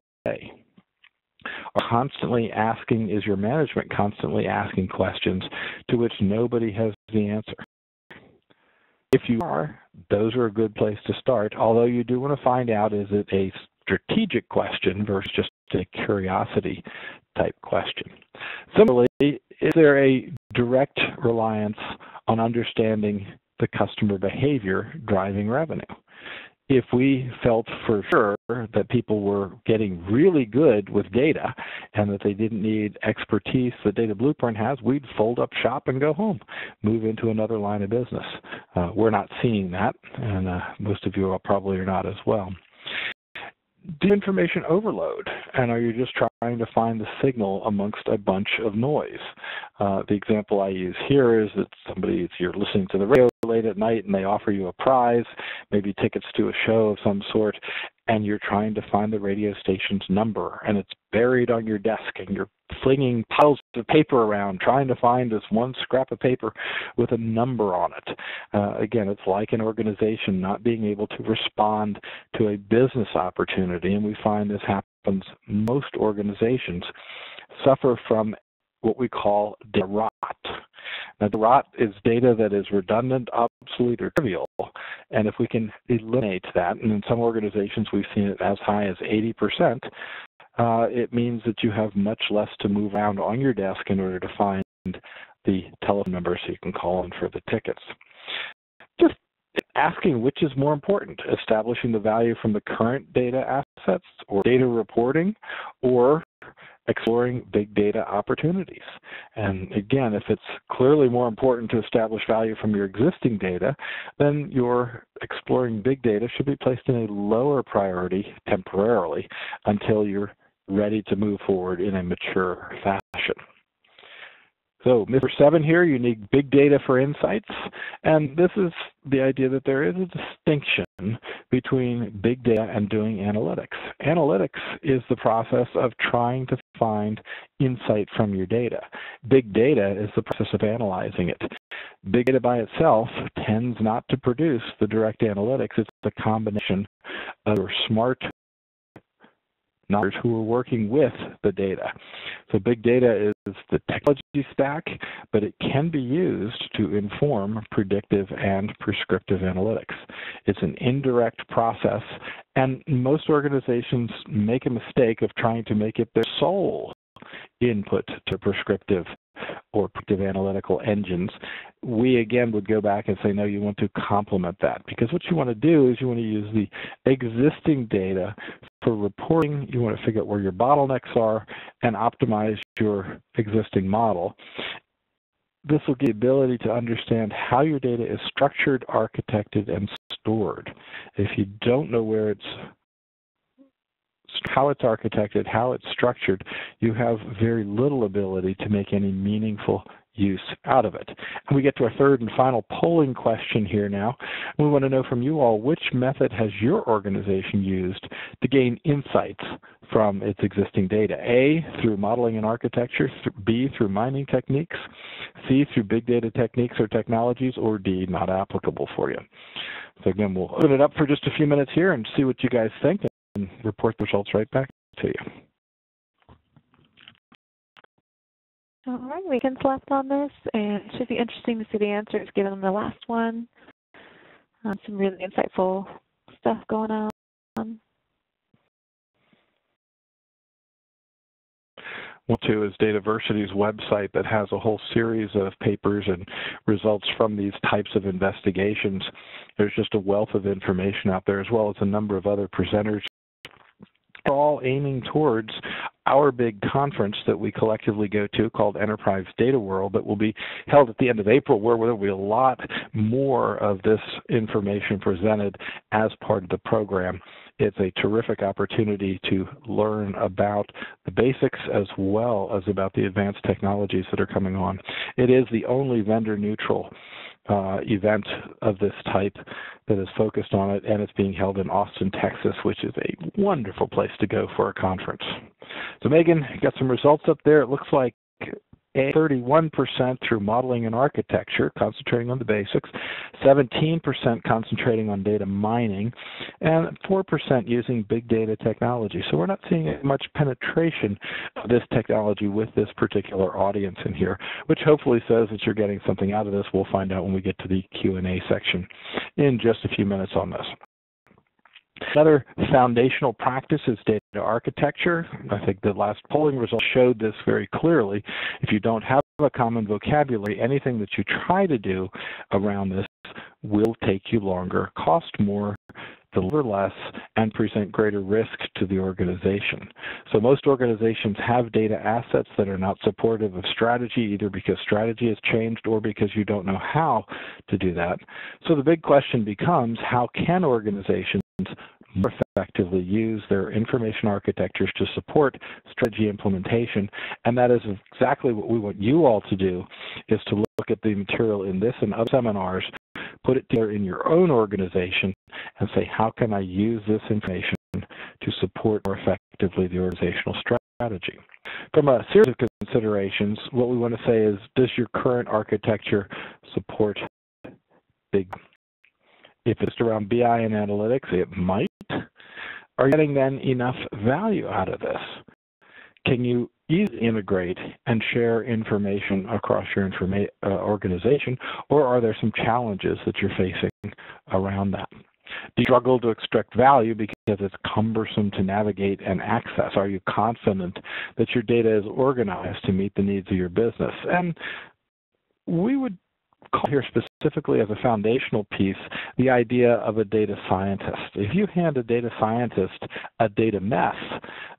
are constantly asking, is your management constantly asking questions to which nobody has the answer? If you are, those are a good place to start, although you do want to find out, is it a strategic question versus just a curiosity type question? Similarly, is there a direct reliance on understanding the customer behavior driving revenue? If we felt for sure that people were getting really good with data and that they didn't need expertise that Data Blueprint has, we'd fold up shop and go home, move into another line of business. Uh, we're not seeing that, and uh, most of you are probably are not as well. Do you information overload, and are you just trying to find the signal amongst a bunch of noise? Uh, the example I use here is that somebody, if you're listening to the radio late at night and they offer you a prize, maybe tickets to a show of some sort, and you're trying to find the radio station's number, and it's buried on your desk, and you're flinging piles of paper around, trying to find this one scrap of paper with a number on it. Uh, again, it's like an organization not being able to respond to a business opportunity, and we find this happens. Most organizations suffer from what we call data rot. Now, the rot is data that is redundant, obsolete, or trivial, and if we can eliminate that, and in some organizations we've seen it as high as eighty percent, uh, it means that you have much less to move around on your desk in order to find the telephone number so you can call in for the tickets. Just asking which is more important, establishing the value from the current data assets or data reporting, or exploring big data opportunities. And again, if it's clearly more important to establish value from your existing data, then your exploring big data should be placed in a lower priority temporarily until you're ready to move forward in a mature fashion. So, number seven here, you need big data for insights, and this is the idea that there is a distinction between big data and doing analytics. Analytics is the process of trying to find insight from your data. Big data is the process of analyzing it. Big data by itself tends not to produce the direct analytics. It's the combination of your smart numbers who are working with the data. So big data is the technology stack, but it can be used to inform predictive and prescriptive analytics. It's an indirect process, and most organizations make a mistake of trying to make it their sole input to prescriptive or predictive analytical engines. We again would go back and say, no, you want to complement that, because what you want to do is you want to use the existing data for reporting. You want to figure out where your bottlenecks are and optimize your existing model. This will give you the ability to understand how your data is structured, architected, and stored. If you don't know where it's how it's architected, how it's structured, you have very little ability to make any meaningful use out of it. And we get to our third and final polling question here now. We want to know from you all, which method has your organization used to gain insights from its existing data? A, through modeling and architecture, B, through mining techniques, C, through big data techniques or technologies, or D, not applicable for you. So again, we'll open it up for just a few minutes here and see what you guys think, and report the results right back to you. All right, weekends left on this, and it should be interesting to see the answers given the last one. Um, some really insightful stuff going on. One, too, is Data Diversity's website that has a whole series of papers and results from these types of investigations. There's just a wealth of information out there, as well as a number of other presenters. We're all aiming towards our big conference that we collectively go to called Enterprise Data World that will be held at the end of April, where there will be a lot more of this information presented as part of the program. It's a terrific opportunity to learn about the basics as well as about the advanced technologies that are coming on. It is the only vendor-neutral Uh, event of this type that is focused on it, and it's being held in Austin, Texas, which is a wonderful place to go for a conference. So Megan, got some results up there. It looks like A, thirty-one percent through modeling and architecture, concentrating on the basics, seventeen percent concentrating on data mining, and four percent using big data technology. So we're not seeing much penetration of this technology with this particular audience in here, which hopefully says that you're getting something out of this. We'll find out when we get to the Q and A section in just a few minutes on this. Another foundational practice is data architecture. I think the last polling results showed this very clearly. If you don't have a common vocabulary, anything that you try to do around this will take you longer, cost more, deliver less, and present greater risk to the organization. So most organizations have data assets that are not supportive of strategy, either because strategy has changed or because you don't know how to do that. So the big question becomes, how can organizations more effectively use their information architectures to support strategy implementation? And that is exactly what we want you all to do, is to look at the material in this and other seminars, put it together in your own organization, and say, how can I use this information to support more effectively the organizational strategy? From a series of considerations, what we want to say is, does your current architecture support big data? If it's around B I and analytics, it might. Are you getting then enough value out of this? Can you easily integrate and share information across your informa uh, organization, or are there some challenges that you're facing around that? Do you struggle to extract value because it's cumbersome to navigate and access? Are you confident that your data is organized to meet the needs of your business? And we would call here specifically as a foundational piece the idea of a data scientist. If you hand a data scientist a data mess,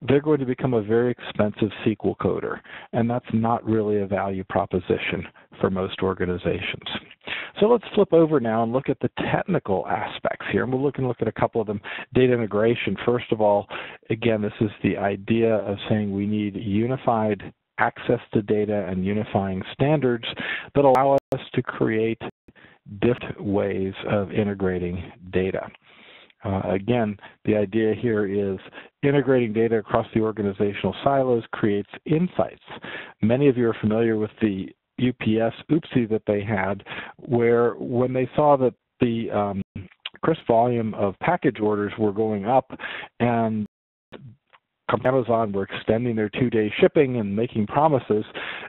they're going to become a very expensive S Q L coder, and that's not really a value proposition for most organizations. So let's flip over now and look at the technical aspects here, and we'll look and look at a couple of them. Data integration, first of all. Again, this is the idea of saying we need unified access to data and unifying standards that allow us to create different ways of integrating data. Uh, again, the idea here is integrating data across the organizational silos creates insights. Many of you are familiar with the U P S oopsie that they had, where when they saw that the um, crisp volume of package orders were going up and Amazon were extending their two-day shipping and making promises,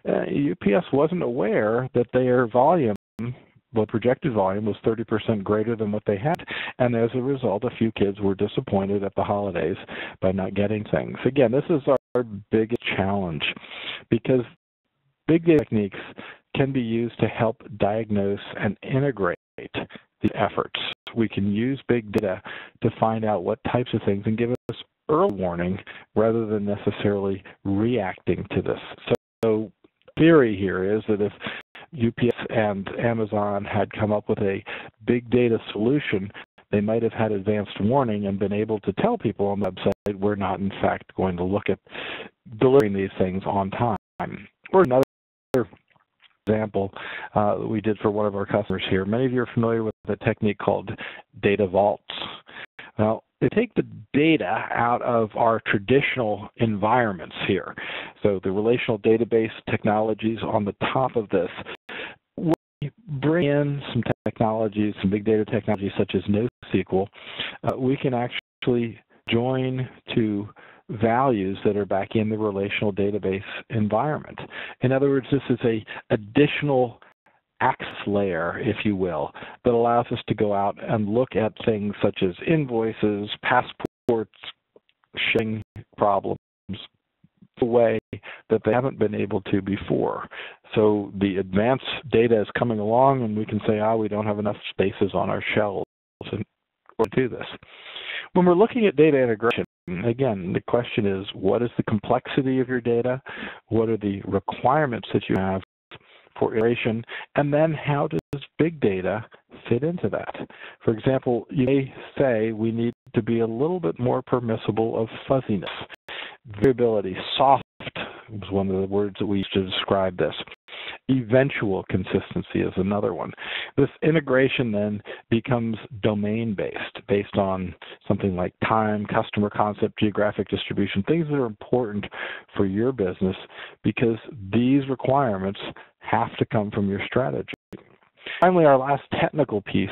uh, U P S wasn't aware that their volume, well, projected volume, was thirty percent greater than what they had, and as a result, a few kids were disappointed at the holidays by not getting things. Again, this is our biggest challenge, because big data techniques can be used to help diagnose and integrate the efforts. We can use big data to find out what types of things and give us early warning rather than necessarily reacting to this. So, so theory here is that if U P S and Amazon had come up with a big data solution, they might have had advanced warning and been able to tell people on the website, we're not in fact going to look at delivering these things on time. Or another example uh, that we did for one of our customers here. Many of you are familiar with a technique called data vaults. Now, they take the data out of our traditional environments here. So the relational database technologies on the top of this. We bring in some technologies, some big data technologies such as NoSQL. Uh, we can actually join to values that are back in the relational database environment. In other words, this is a additional access layer, if you will, that allows us to go out and look at things such as invoices, passports, shipping problems, the way that they haven't been able to before. So the advanced data is coming along, and we can say, ah, oh, we don't have enough spaces on our shelves in order to do this. When we're looking at data integration, again, the question is, what is the complexity of your data? What are the requirements that you have for integration, and then how does big data fit into that? For example, you may say we need to be a little bit more permissible of fuzziness, variability, soft was one of the words that we used to describe this. Eventual consistency is another one. This integration then becomes domain-based, based on something like time, customer concept, geographic distribution, things that are important for your business because these requirements have to come from your strategy. Finally, our last technical piece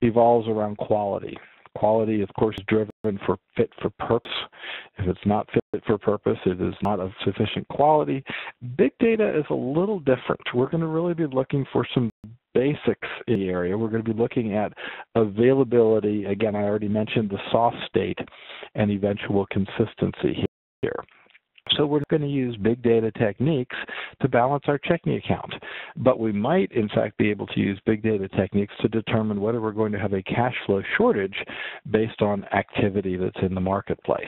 evolves around quality. Quality, of course, is driven for fit for purpose. If it's not fit for purpose, it is not of sufficient quality. Big data is a little different. We're going to really be looking for some basics in the area. We're going to be looking at availability. Again, I already mentioned the soft state and eventual consistency here. So we're going to use big data techniques to balance our checking account. But we might, in fact, be able to use big data techniques to determine whether we're going to have a cash flow shortage based on activity that's in the marketplace.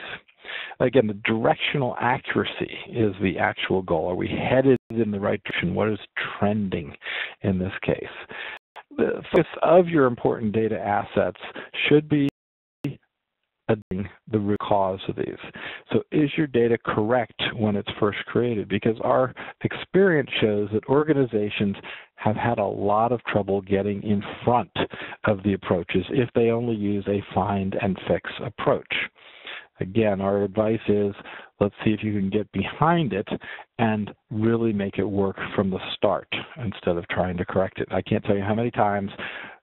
Again, the directional accuracy is the actual goal. Are we headed in the right direction? What is trending in this case? The focus of your important data assets should be the root cause of these. So is your data correct when it's first created? Because our experience shows that organizations have had a lot of trouble getting in front of the approaches if they only use a find and fix approach. Again, our advice is let's see if you can get behind it and really make it work from the start instead of trying to correct it. I can't tell you how many times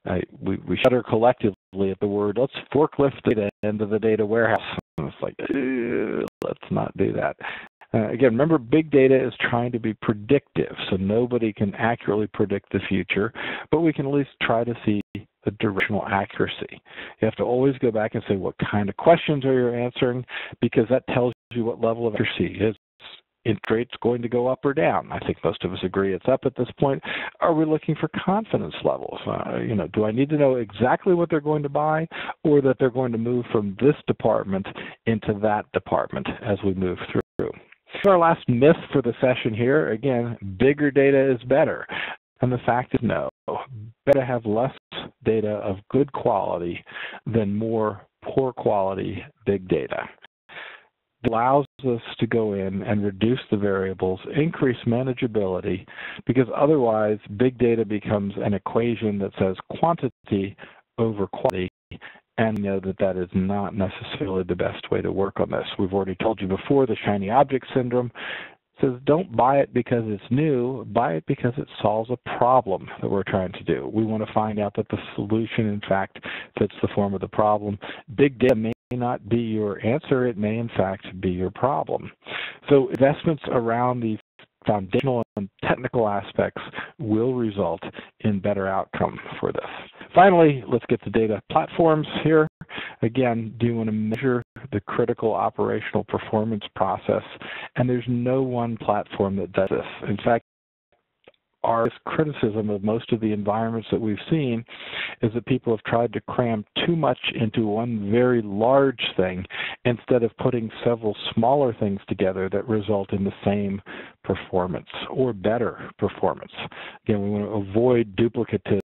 Uh, we, we shudder collectively at the word, let's forklift data into the data warehouse. And it's like, let's not do that. Uh, again, remember, big data is trying to be predictive, so nobody can accurately predict the future, but we can at least try to see the directional accuracy. You have to always go back and say, what kind of questions are you answering? Because that tells you what level of accuracy is. Interest rates going to go up or down? I think most of us agree it's up at this point. Are we looking for confidence levels? Uh, you know, do I need to know exactly what they're going to buy, or that they're going to move from this department into that department as we move through? Our last myth for the session here, again, bigger data is better. And the fact is no, better to have less data of good quality than more poor quality big data. Allows us to go in and reduce the variables, increase manageability, because otherwise big data becomes an equation that says quantity over quality, and you know that that is not necessarily the best way to work on this. We've already told you before the shiny object syndrome. Says don't buy it because it's new, buy it because it solves a problem that we're trying to do. We want to find out that the solution, in fact, fits the form of the problem. Big data may not be your answer. It may, in fact, be your problem. So investments around the foundational and technical aspects will result in better outcome for this. Finally, let's get to data platforms here. Again, do you want to measure the critical operational performance process? And there's no one platform that does this. In fact, our criticism of most of the environments that we've seen is that people have tried to cram too much into one very large thing instead of putting several smaller things together that result in the same performance or better performance. Again, we want to avoid duplicative,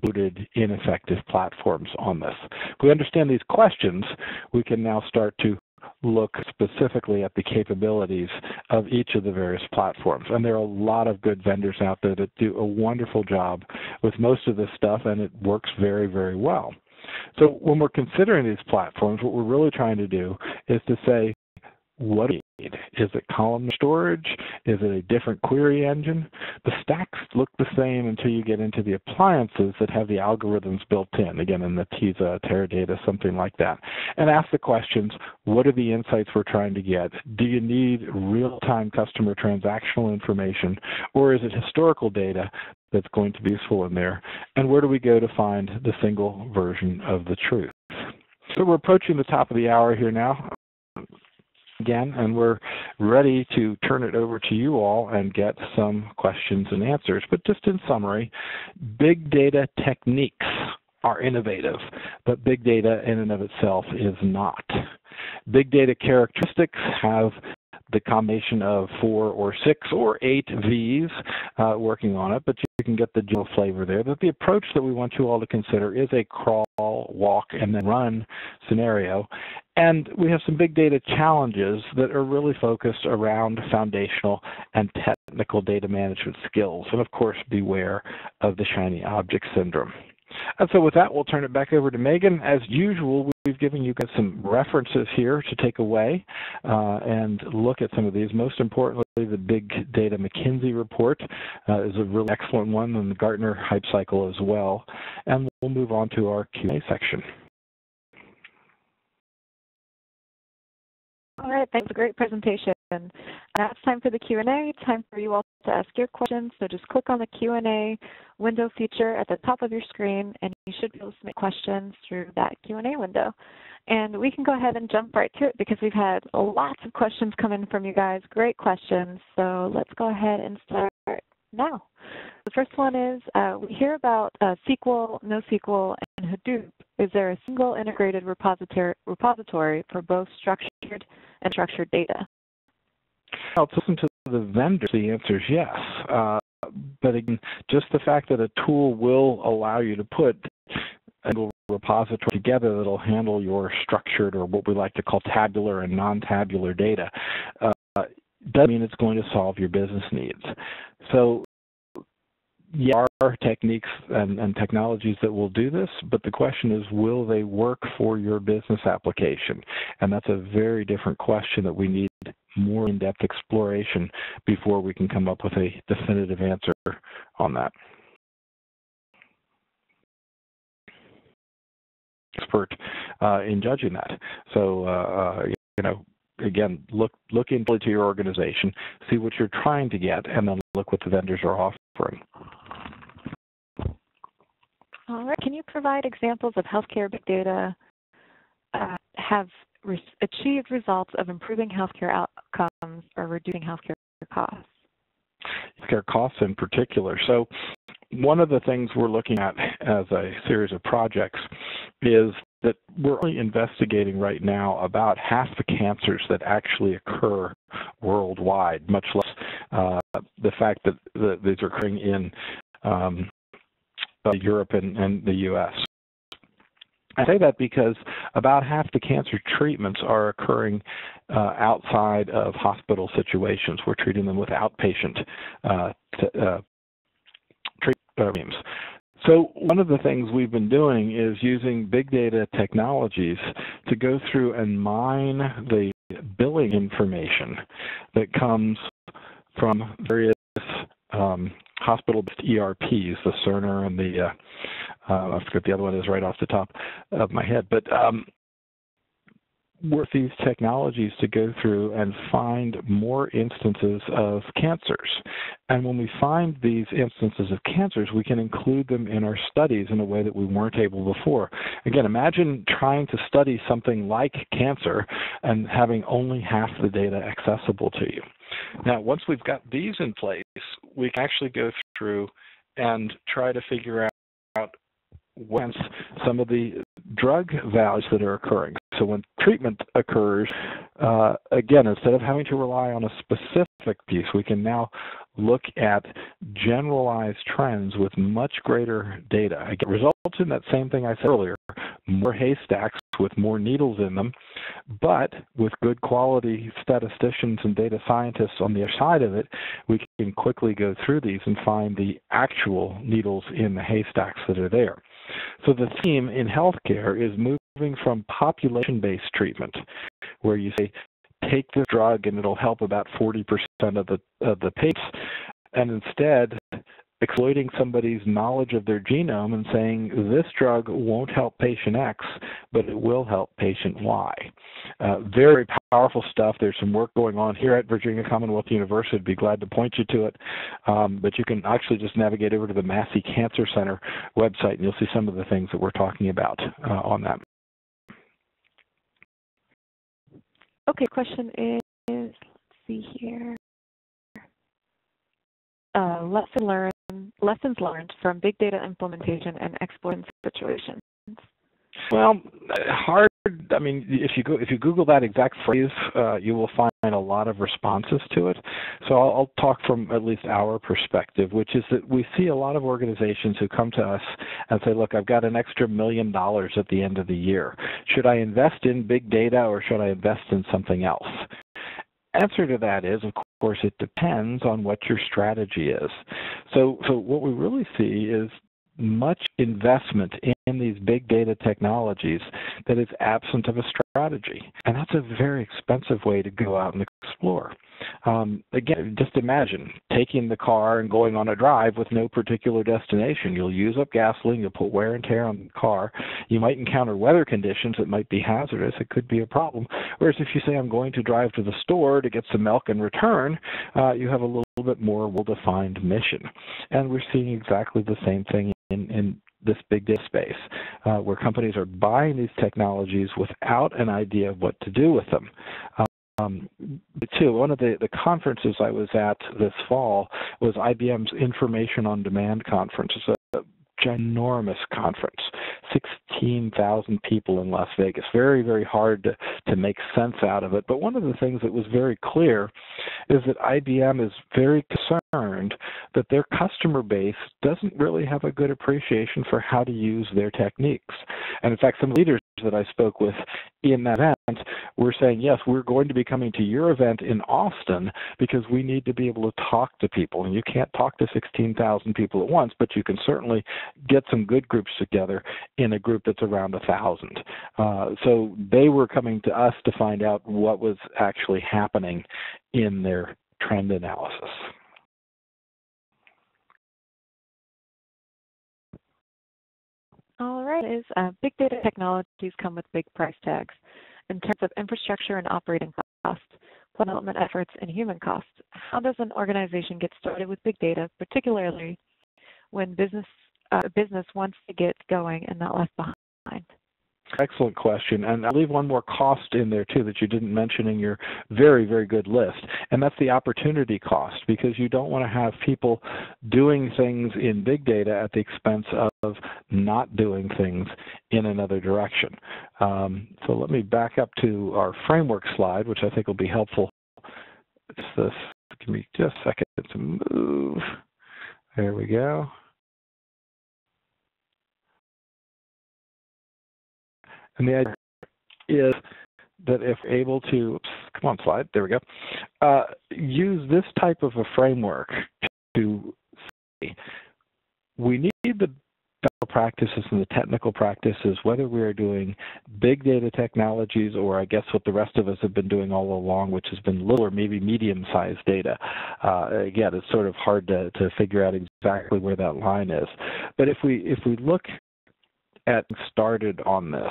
bloated, ineffective platforms on this. If we understand these questions, we can now start to look specifically at the capabilities of each of the various platforms. And there are a lot of good vendors out there that do a wonderful job with most of this stuff, and it works very, very well. So when we're considering these platforms, what we're really trying to do is to say, what do we need? Is it columnar storage? Is it a different query engine? The stacks look the same until you get into the appliances that have the algorithms built in, again, in the T I S A, Teradata, something like that, and ask the questions, what are the insights we're trying to get? Do you need real-time customer transactional information, or is it historical data that's going to be useful in there? And where do we go to find the single version of the truth? So we're approaching the top of the hour here now. Again, and we're ready to turn it over to you all and get some questions and answers. But just in summary, big data techniques are innovative, but big data in and of itself is not. Big data characteristics have the combination of four or six or eight V's uh, working on it, but you can get the general flavor there. But the approach that we want you all to consider is a crawl, walk, and then run scenario. And we have some big data challenges that are really focused around foundational and technical data management skills. And of course, beware of the shiny object syndrome. And so with that, we'll turn it back over to Megan. As usual, we've given you guys some references here to take away uh, and look at some of these. Most importantly, the Big Data McKinsey report uh, is a really excellent one, and the Gartner hype cycle as well. And we'll move on to our Q and A section. All right, thanks. A great presentation. Now it's time for the Q and A, time for you all to ask your questions. So just click on the Q and A window feature at the top of your screen, and you should be able to submit questions through that Q and A window. And we can go ahead and jump right to it because we've had lots of questions coming from you guys, great questions. So let's go ahead and start now. The first one is, uh, we hear about uh, S Q L, NoSQL, and Hadoop. Is there a single integrated repository, repository for both structured and structured data? Well, to listen to the vendors, the answer is yes. Uh, but again, just the fact that a tool will allow you to put a single repository together that will handle your structured, or what we like to call tabular and non-tabular data, uh, doesn't mean it's going to solve your business needs. So yeah, there are techniques and, and technologies that will do this, but the question is, will they work for your business application? And that's a very different question that we need more in-depth exploration before we can come up with a definitive answer on that. Expert uh, in judging that. So, uh, you know, again, look look into your organization, see what you're trying to get, and then look what the vendors are offering. All right. Can you provide examples of healthcare big data uh, have re achieved results of improving healthcare outcomes or reducing healthcare costs? Healthcare costs in particular. So one of the things we're looking at as a series of projects is that we're only investigating right now about half the cancers that actually occur worldwide, much less uh, the fact that the, these are occurring in um, uh, Europe and, and the U S I say that because about half the cancer treatments are occurring uh, outside of hospital situations. We're treating them with outpatient uh, uh, treatments. So one of the things we've been doing is using big data technologies to go through and mine the billing information that comes from various um, hospital-based E R Ps, the Cerner and the, uh, uh, I forget what the other one is right off the top of my head, but um, work these technologies to go through and find more instances of cancers. And when we find these instances of cancers, we can include them in our studies in a way that we weren't able before. Again, imagine trying to study something like cancer and having only half the data accessible to you. Now, once we've got these in place, we can actually go through and try to figure out whence some of the drug values that are occurring. So when treatment occurs, uh, again, instead of having to rely on a specific piece, we can now look at generalized trends with much greater data. It results in that same thing I said earlier, more haystacks with more needles in them, but with good quality statisticians and data scientists on the other side of it, we can quickly go through these and find the actual needles in the haystacks that are there. So the theme in healthcare is moving from population-based treatment, where you say, take this drug and it'll help about forty percent of the, of the patients, and instead exploiting somebody's knowledge of their genome and saying, this drug won't help patient X, but it will help patient Y. Uh, very powerful stuff. There's some work going on here at Virginia Commonwealth University. I'd be glad to point you to it. Um, but you can actually just navigate over to the Massey Cancer Center website, and you'll see some of the things that we're talking about uh, on that. Okay, question is, let's see here. Uh, lesson learned, lessons learned from big data implementation and exploitation situations. Well, hard I mean, if you go, if you Google that exact phrase, uh, you will find a lot of responses to it. So I'll, I'll talk from at least our perspective, which is that we see a lot of organizations who come to us and say, look, I've got an extra million dollars at the end of the year. Should I invest in big data or should I invest in something else? Answer to that is, of course, it depends on what your strategy is. So, so what we really see is much investment in these big data technologies that is absent of a strategy. And that's a very expensive way to go out and explore. Um, again, just imagine taking the car and going on a drive with no particular destination. You'll use up gasoline, you'll put wear and tear on the car. You might encounter weather conditions that might be hazardous. It could be a problem. Whereas if you say, I'm going to drive to the store to get some milk and return, uh, you have a little bit more well-defined mission. And we're seeing exactly the same thing in, in this big data space, uh, where companies are buying these technologies without an idea of what to do with them. Um, Um, too, one of the, the conferences I was at this fall was I B M's Information on Demand conference. It's a ginormous conference, sixteen thousand people in Las Vegas. Very, very hard to, to make sense out of it. But one of the things that was very clear is that I B M is very concerned that their customer base doesn't really have a good appreciation for how to use their techniques. And in fact, some leaders that I spoke with in that event were saying, yes, we're going to be coming to your event in Austin because we need to be able to talk to people. And you can't talk to sixteen thousand people at once, but you can certainly get some good groups together in a group that's around one thousand. Uh, so they were coming to us to find out what was actually happening in their trend analysis. All right, is uh, big data technologies come with big price tags in terms of infrastructure and operating costs, development efforts, and human costs. How does an organization get started with big data, particularly when business uh, business wants to get going and not left behind? Excellent question, and I'll leave one more cost in there too that you didn't mention in your very, very good list, and that's the opportunity cost, because you don't want to have people doing things in big data at the expense of not doing things in another direction. Um, so let me back up to our framework slide, which I think will be helpful. It's this. Give me just a second to move. There we go. And the idea is that if able to, oops, come on slide, there we go, uh, use this type of a framework to say we need the best practices and the technical practices, whether we are doing big data technologies or I guess what the rest of us have been doing all along, which has been little or maybe medium-sized data. Uh, again, it's sort of hard to, to figure out exactly where that line is. But if we if we look at started on this,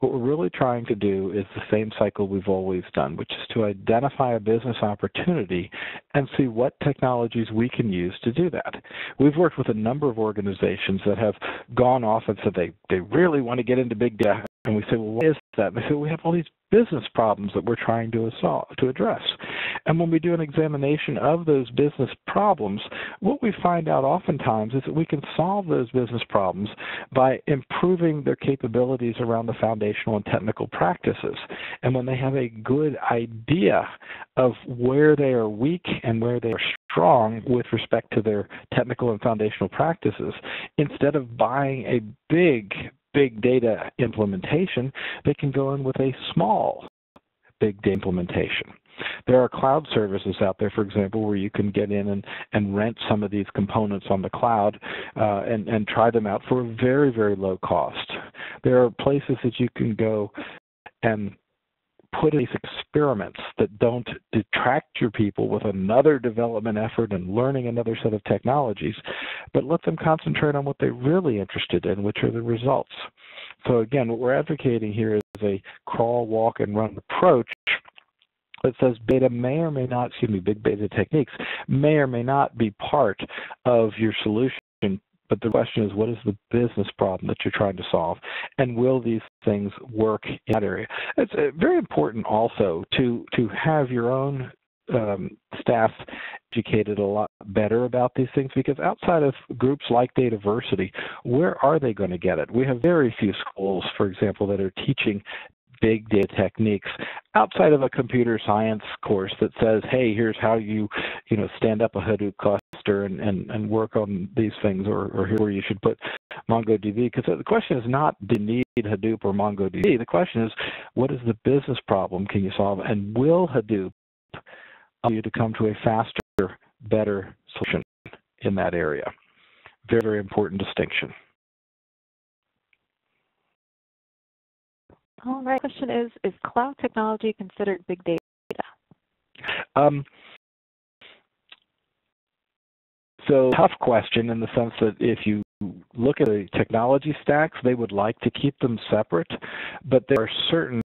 what we're really trying to do is the same cycle we've always done, which is to identify a business opportunity and see what technologies we can use to do that. We've worked with a number of organizations that have gone off and said they, they really want to get into big data. And we say, well, what is that? And they say, we have all these business problems that we're trying to solve, to address. And when we do an examination of those business problems, what we find out oftentimes is that we can solve those business problems by improving their capabilities around the foundational and technical practices. And when they have a good idea of where they are weak and where they are strong with respect to their technical and foundational practices, instead of buying a big big data implementation, they can go in with a small big data implementation. There are cloud services out there, for example, where you can get in and, and rent some of these components on the cloud uh, and, and try them out for a very, very low cost. There are places that you can go and put in these experiments that don't detract your people with another development effort and learning another set of technologies, but let them concentrate on what they're really interested in, which are the results. So again, what we're advocating here is a crawl, walk, and run approach that says data may or may not, excuse me, big data techniques may or may not be part of your solution. But the question is, what is the business problem that you're trying to solve, and will these things work in that area? It's very important also to, to have your own um, staff educated a lot better about these things, because outside of groups like DATAVERSITY, where are they going to get it? We have very few schools, for example, that are teaching big data techniques outside of a computer science course that says, hey, here's how you, you know, stand up a Hadoop cluster and, and, and work on these things, or, or here where you should put MongoDB. Because the question is not, do you need Hadoop or MongoDB? The question is, what is the business problem can you solve? And will Hadoop allow you to come to a faster, better solution in that area? Very, very important distinction. All right. The question is, is cloud technology considered big data? Um, so tough question in the sense that if you look at the technology stacks, they would like to keep them separate, but there are certain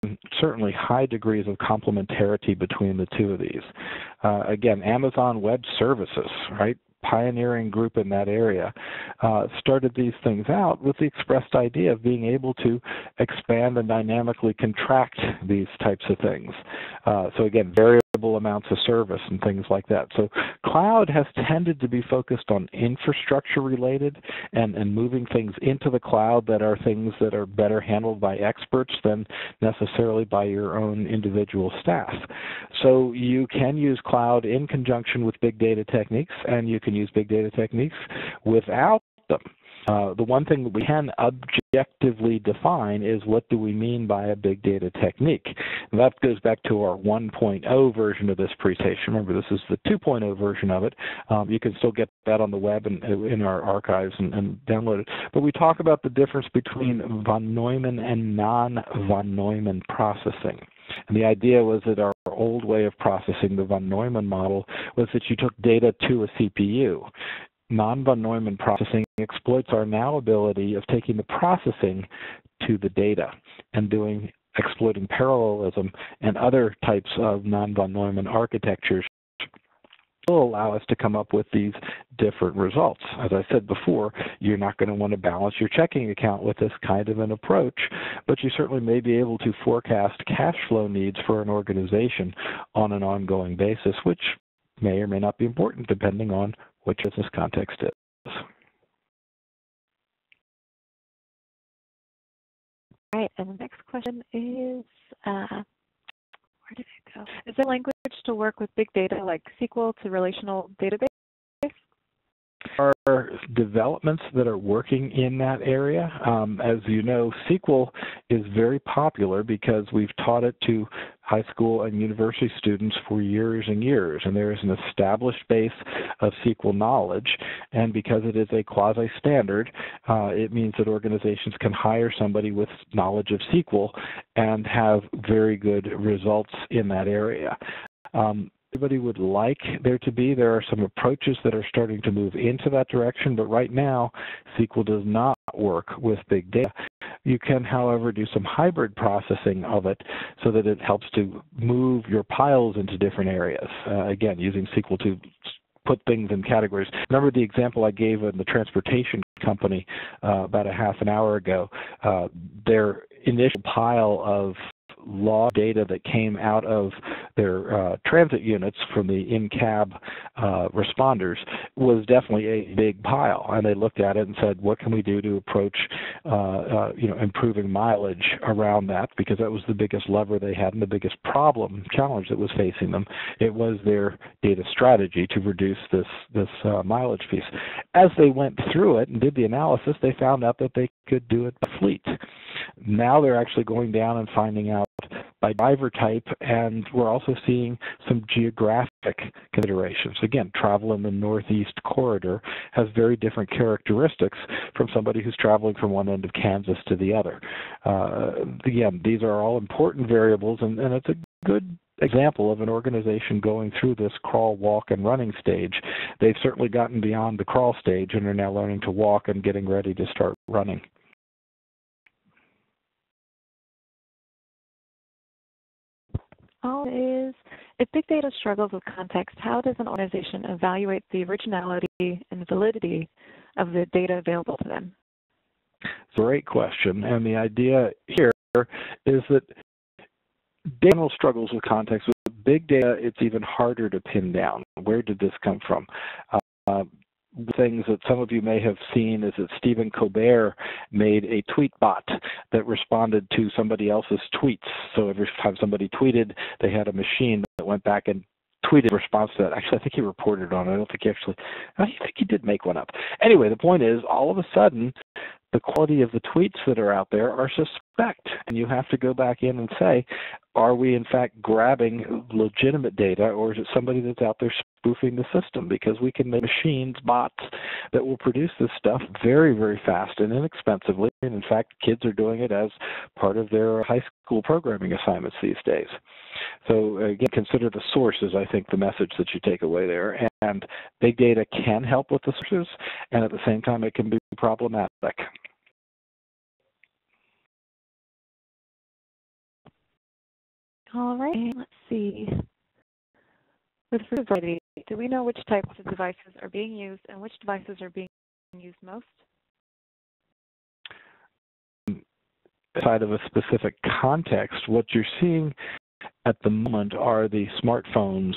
certainly high degrees of complementarity between the two of these. Uh, again, Amazon Web Services, right? Pioneering group in that area, uh, started these things out with the expressed idea of being able to expand and dynamically contract these types of things. Uh, so again, variable amounts of service and things like that. So cloud has tended to be focused on infrastructure related and, and moving things into the cloud that are things that are better handled by experts than necessarily by your own individual staff. So you can use cloud in conjunction with big data techniques, and you can use big data techniques without them. Uh, the one thing that we can objectively define is, what do we mean by a big data technique? And that goes back to our one point oh version of this presentation. Remember, this is the two point oh version of it. Um, you can still get that on the web and in our archives and, and download it. But we talk about the difference between von Neumann and non-von Neumann processing. And the idea was that our old way of processing, the von Neumann model, was that you took data to a C P U. Non-von Neumann processing exploits our now ability of taking the processing to the data and doing exploiting parallelism and other types of non-von Neumann architectures will allow us to come up with these different results. As I said before, you're not going to want to balance your checking account with this kind of an approach, but you certainly may be able to forecast cash flow needs for an organization on an ongoing basis, which may or may not be important depending on what your business context is. All right, and the next question is, uh, where did it go? Is there language to work with big data like S Q L to relational database? There are developments that are working in that area. Um, as you know, S Q L is very popular because we've taught it to high school and university students for years and years, and there is an established base of S Q L knowledge. And because it is a quasi-standard, uh, it means that organizations can hire somebody with knowledge of S Q L and have very good results in that area. Um, Everybody would like there to be. There are some approaches that are starting to move into that direction, but right now, S Q L does not work with big data. You can, however, do some hybrid processing of it so that it helps to move your piles into different areas. Uh, again, using S Q L to put things in categories. Remember the example I gave in the transportation company uh, about a half an hour ago? Uh, their initial pile of log data that came out of their uh, transit units from the in-cab uh, responders was definitely a big pile, and they looked at it and said, what can we do to approach uh, uh, you know, improving mileage around that, because that was the biggest lever they had and the biggest problem, challenge that was facing them. It was their data strategy to reduce this, this uh, mileage piece. As they went through it and did the analysis, they found out that they could do it by fleet. Now they're actually going down and finding out by driver type, and we're also seeing some geographic considerations. Again, travel in the Northeast corridor has very different characteristics from somebody who's traveling from one end of Kansas to the other. Uh, again, these are all important variables, and, and it's a good example of an organization going through this crawl, walk, and running stage. They've certainly gotten beyond the crawl stage and are now learning to walk and getting ready to start running. All is, if big data struggles with context, how does an organization evaluate the originality and validity of the data available to them? Great question. And the idea here is that data struggles with context. With big data, it's even harder to pin down. Where did this come from? Uh, things that some of you may have seen is that Stephen Colbert made a tweet bot that responded to somebody else's tweets. So every time somebody tweeted, they had a machine that went back and tweeted in response to that. Actually, I think he reported on it. I don't think he actually, I think he did make one up. Anyway, the point is, all of a sudden, the quality of the tweets that are out there are suspect. And you have to go back in and say, are we in fact grabbing legitimate data, or is it somebody that's out there spoofing the system? Because we can make machines, bots, that will produce this stuff very, very fast and inexpensively. And in fact, kids are doing it as part of their high school programming assignments these days. So again, consider the sources, I think, the message that you take away there. And big data can help with the sources, and at the same time, it can be problematic. All right, let's see. With variety, do we know which types of devices are being used and which devices are being used most? Outside of a specific context, what you're seeing at the moment are the smartphones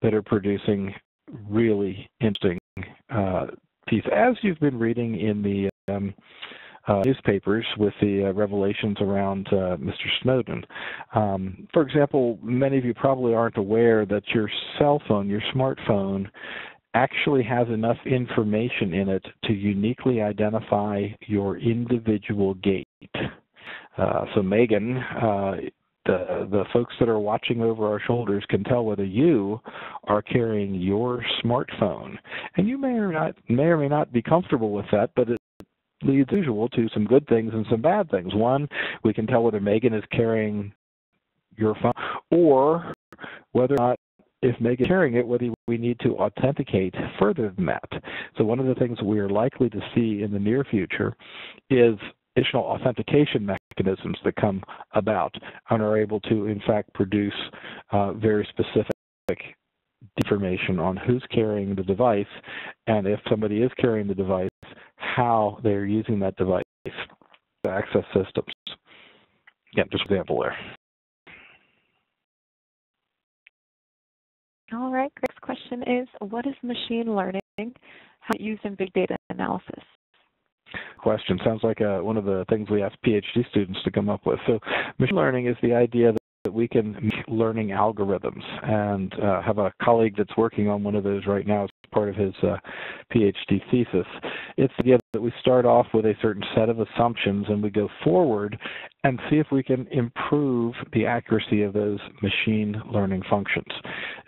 that are producing really interesting uh, pieces. As you've been reading in the um, Uh, newspapers with the uh, revelations around uh, Mister Snowden. Um, for example, many of you probably aren't aware that your cell phone, your smartphone, actually has enough information in it to uniquely identify your individual gate. Uh, so Megan, uh, the, the folks that are watching over our shoulders can tell whether you are carrying your smartphone. And you may or, not, may, or may not be comfortable with that, but it leads, as usual, to some good things and some bad things. One, we can tell whether Megan is carrying your phone, or whether or not, if Megan is carrying it, whether we need to authenticate further than that. So one of the things we are likely to see in the near future is additional authentication mechanisms that come about and are able to, in fact, produce uh, very specific information on who's carrying the device, and if somebody is carrying the device, how they're using that device to access systems. Yeah, just an example there. All right, next question is, what is machine learning? How is it used in big data analysis? Question. Sounds like uh, one of the things we ask PhD students to come up with. So machine learning is the idea that that we can make learning algorithms, and uh, have a colleague that's working on one of those right now as part of his uh, PhD thesis. It's the idea that we start off with a certain set of assumptions and we go forward and see if we can improve the accuracy of those machine learning functions.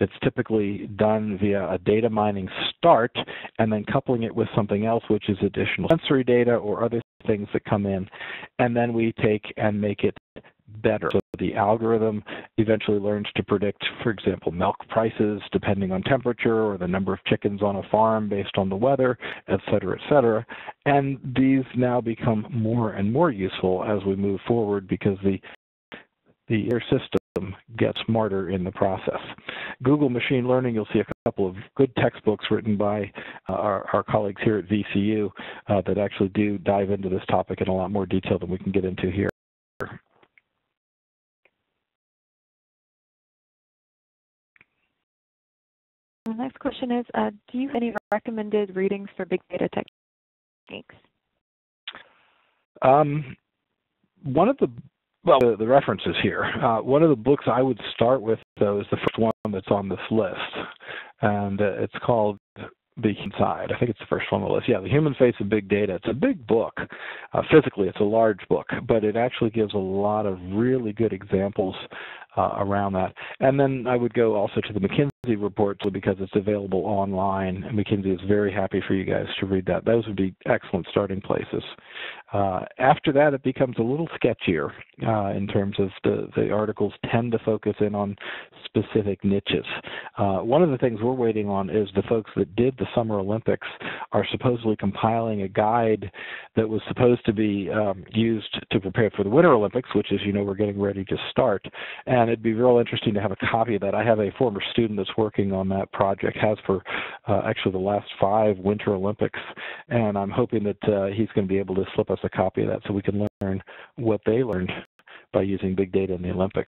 It's typically done via a data mining start and then coupling it with something else, which is additional sensory data or other things that come in, and then we take and make it better. So the algorithm eventually learns to predict, for example, milk prices depending on temperature or the number of chickens on a farm based on the weather, et cetera, et cetera. And these now become more and more useful as we move forward because the the air system gets smarter in the process. Google Machine Learning, you'll see a couple of good textbooks written by uh, our, our colleagues here at V C U uh, that actually do dive into this topic in a lot more detail than we can get into here. The next question is, uh, do you have any recommended readings for big data techniques? Um, one of the, well, the, the references here, uh, one of the books I would start with, though, is the first one that's on this list, and uh, it's called The Human Side. I think it's the first one on the list. Yeah, The Human Face of Big Data. It's a big book. Uh, physically, it's a large book, but it actually gives a lot of really good examples Uh, around that. And then I would go also to the McKinsey report because it's available online. And McKinsey is very happy for you guys to read that. Those would be excellent starting places. Uh, after that, it becomes a little sketchier uh, in terms of the, the articles tend to focus in on specific niches. Uh, one of the things we're waiting on is the folks that did the Summer Olympics are supposedly compiling a guide that was supposed to be um, used to prepare for the Winter Olympics, which is, you know, we're getting ready to start. And And it'd be real interesting to have a copy of that. I have a former student that's working on that project, has for uh, actually the last five Winter Olympics, and I'm hoping that uh, he's going to be able to slip us a copy of that so we can learn what they learned by using big data in the Olympics.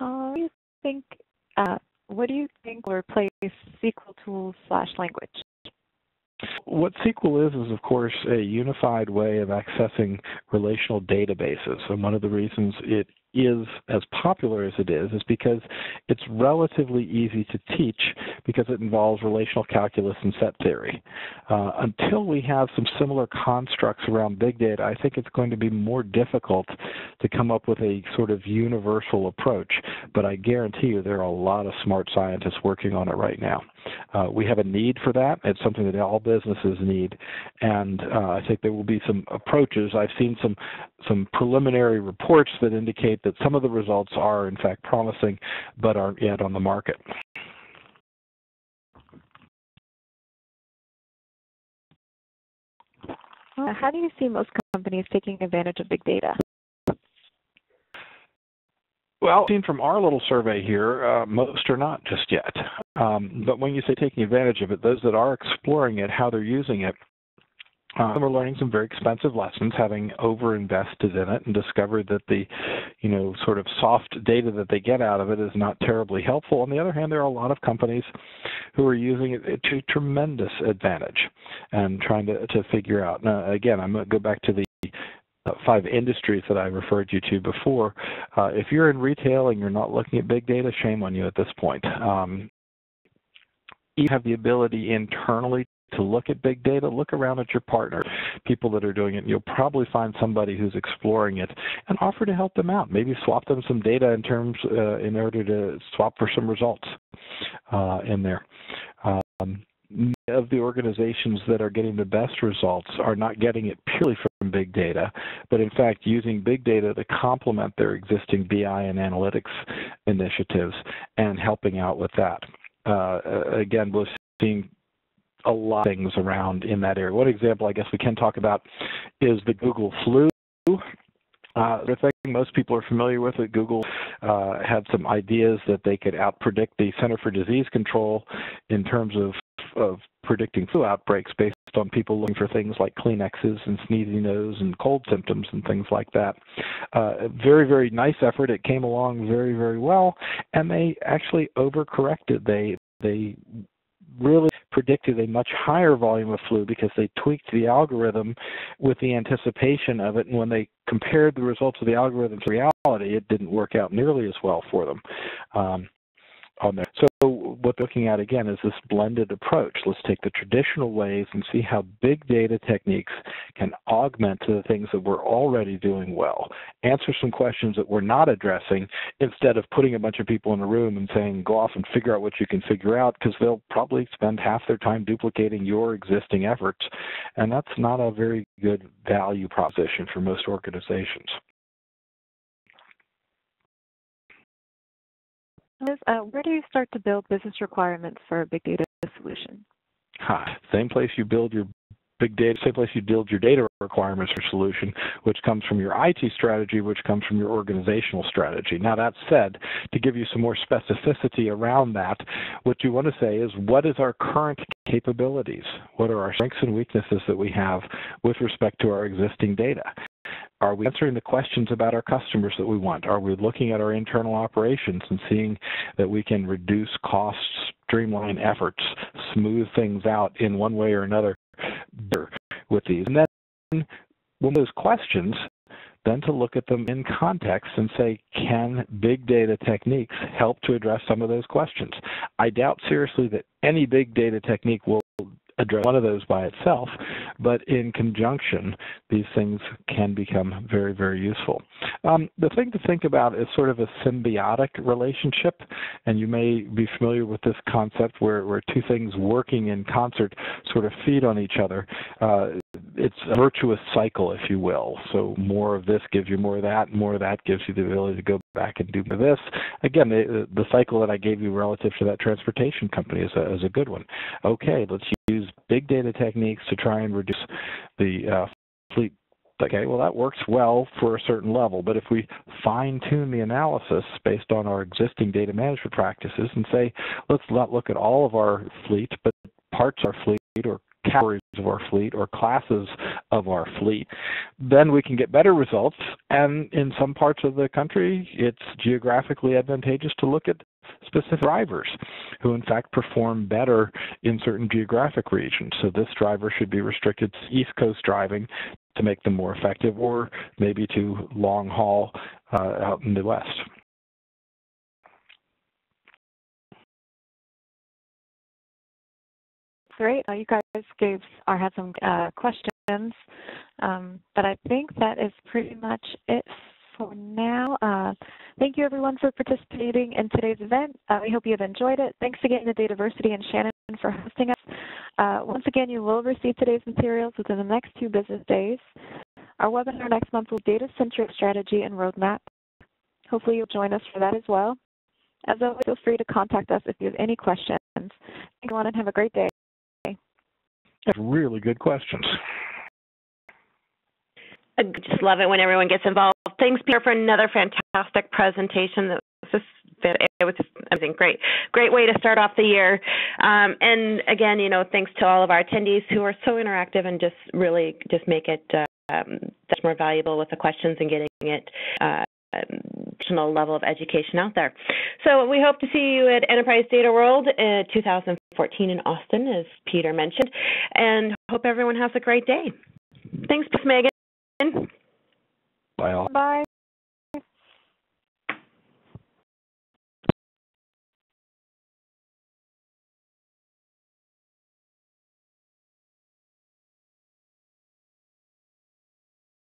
All right, think uh, what do you think will replace S Q L tools slash language? What S Q L is, is of course a unified way of accessing relational databases. And one of the reasons it is as popular as it is is because it's relatively easy to teach because it involves relational calculus and set theory. Uh, until we have some similar constructs around big data, I think it's going to be more difficult to come up with a sort of universal approach, but I guarantee you there are a lot of smart scientists working on it right now. Uh, we have a need for that. It's something that all businesses need, and uh, I think there will be some approaches. I've seen some some preliminary reports that indicate that some of the results are in fact promising but aren't yet on the market. How do you see most companies taking advantage of big data? Well, seen from our little survey here, uh, most are not just yet. Um, but when you say taking advantage of it, those that are exploring it, how they're using it, Uh, we're learning some very expensive lessons, having over-invested in it and discovered that the, you know, sort of soft data that they get out of it is not terribly helpful. On the other hand, there are a lot of companies who are using it to tremendous advantage and trying to, to figure out. Now, again, I'm going to go back to the uh, five industries that I referred you to before. Uh, if you're in retail and you're not looking at big data, shame on you at this point. Um, you have the ability internally to look at big data, look around at your partner, people that are doing it, and you'll probably find somebody who's exploring it and offer to help them out. Maybe swap them some data in terms uh, in order to swap for some results uh, in there. Um, many of the organizations that are getting the best results are not getting it purely from big data, but in fact using big data to complement their existing B I and analytics initiatives and helping out with that. Uh, again, we're seeing a lot of things around in that area. One example I guess we can talk about is the Google flu. Uh, the thing most people are familiar with it, Google uh, had some ideas that they could outpredict the Center for Disease Control in terms of, of predicting flu outbreaks based on people looking for things like Kleenexes and sneezy nose and cold symptoms and things like that. Uh, very, very nice effort. It came along very, very well, and they actually overcorrected. They, they really predicted a much higher volume of flu because they tweaked the algorithm with the anticipation of it, and when they compared the results of the algorithm to reality, it didn't work out nearly as well for them um, on there. So what they're looking at, again, is this blended approach. Let's take the traditional ways and see how big data techniques can augment to the things that we're already doing well, answer some questions that we're not addressing instead of putting a bunch of people in a room and saying, go off and figure out what you can figure out, because they'll probably spend half their time duplicating your existing efforts, and that's not a very good value proposition for most organizations. Uh, where do you start to build business requirements for a big data solution? Huh. Same place you build your big data, same place you build your data requirements for solution, which comes from your I T strategy, which comes from your organizational strategy. Now, that said, to give you some more specificity around that, what you want to say is, what is our current capabilities? What are our strengths and weaknesses that we have with respect to our existing data? Are we answering the questions about our customers that we want? Are we looking at our internal operations and seeing that we can reduce costs, streamline efforts, smooth things out in one way or another with these? And then with those questions, then to look at them in context and say, can big data techniques help to address some of those questions? I doubt seriously that any big data technique will address one of those by itself, but in conjunction, these things can become very, very useful. Um, the thing to think about is sort of a symbiotic relationship, and you may be familiar with this concept where, where two things working in concert sort of feed on each other. Uh, it's a virtuous cycle, if you will. So more of this gives you more of that, more of that gives you the ability to go back and do this. Again, the, the cycle that I gave you relative to that transportation company is a, is a good one. Okay, let's use big data techniques to try and reduce the uh, fleet. Okay, well, that works well for a certain level, but if we fine-tune the analysis based on our existing data management practices and say, let's not look at all of our fleet, but parts of our fleet or categories of our fleet or classes of our fleet, then we can get better results. And in some parts of the country, it's geographically advantageous to look at specific drivers who in fact perform better in certain geographic regions. So this driver should be restricted to East Coast driving to make them more effective, or maybe to long haul uh, out in the West. Great. You guys gave or had some uh, questions, um, but I think that is pretty much it for now. Uh, thank you, everyone, for participating in today's event. Uh, we hope you have enjoyed it. Thanks again to Data Diversity and Shannon for hosting us. Uh, once again, you will receive today's materials within the next two business days. Our webinar next month will be Data-Centric Strategy and Roadmap. Hopefully you'll join us for that as well. As always, feel free to contact us if you have any questions. Thank you, everyone, and have a great day. That's really good questions. I just love it when everyone gets involved. Thanks, Peter, for another fantastic presentation. That was just, it was just amazing. Great, great way to start off the year. Um, and again, you know, thanks to all of our attendees who are so interactive and just really just make it uh, um, that's more valuable with the questions and getting it uh, additional level of education out there. So we hope to see you at Enterprise Data World in two thousand fourteen in Austin, as Peter mentioned, and hope everyone has a great day. Thanks, Miz Megan. Bye all. Bye.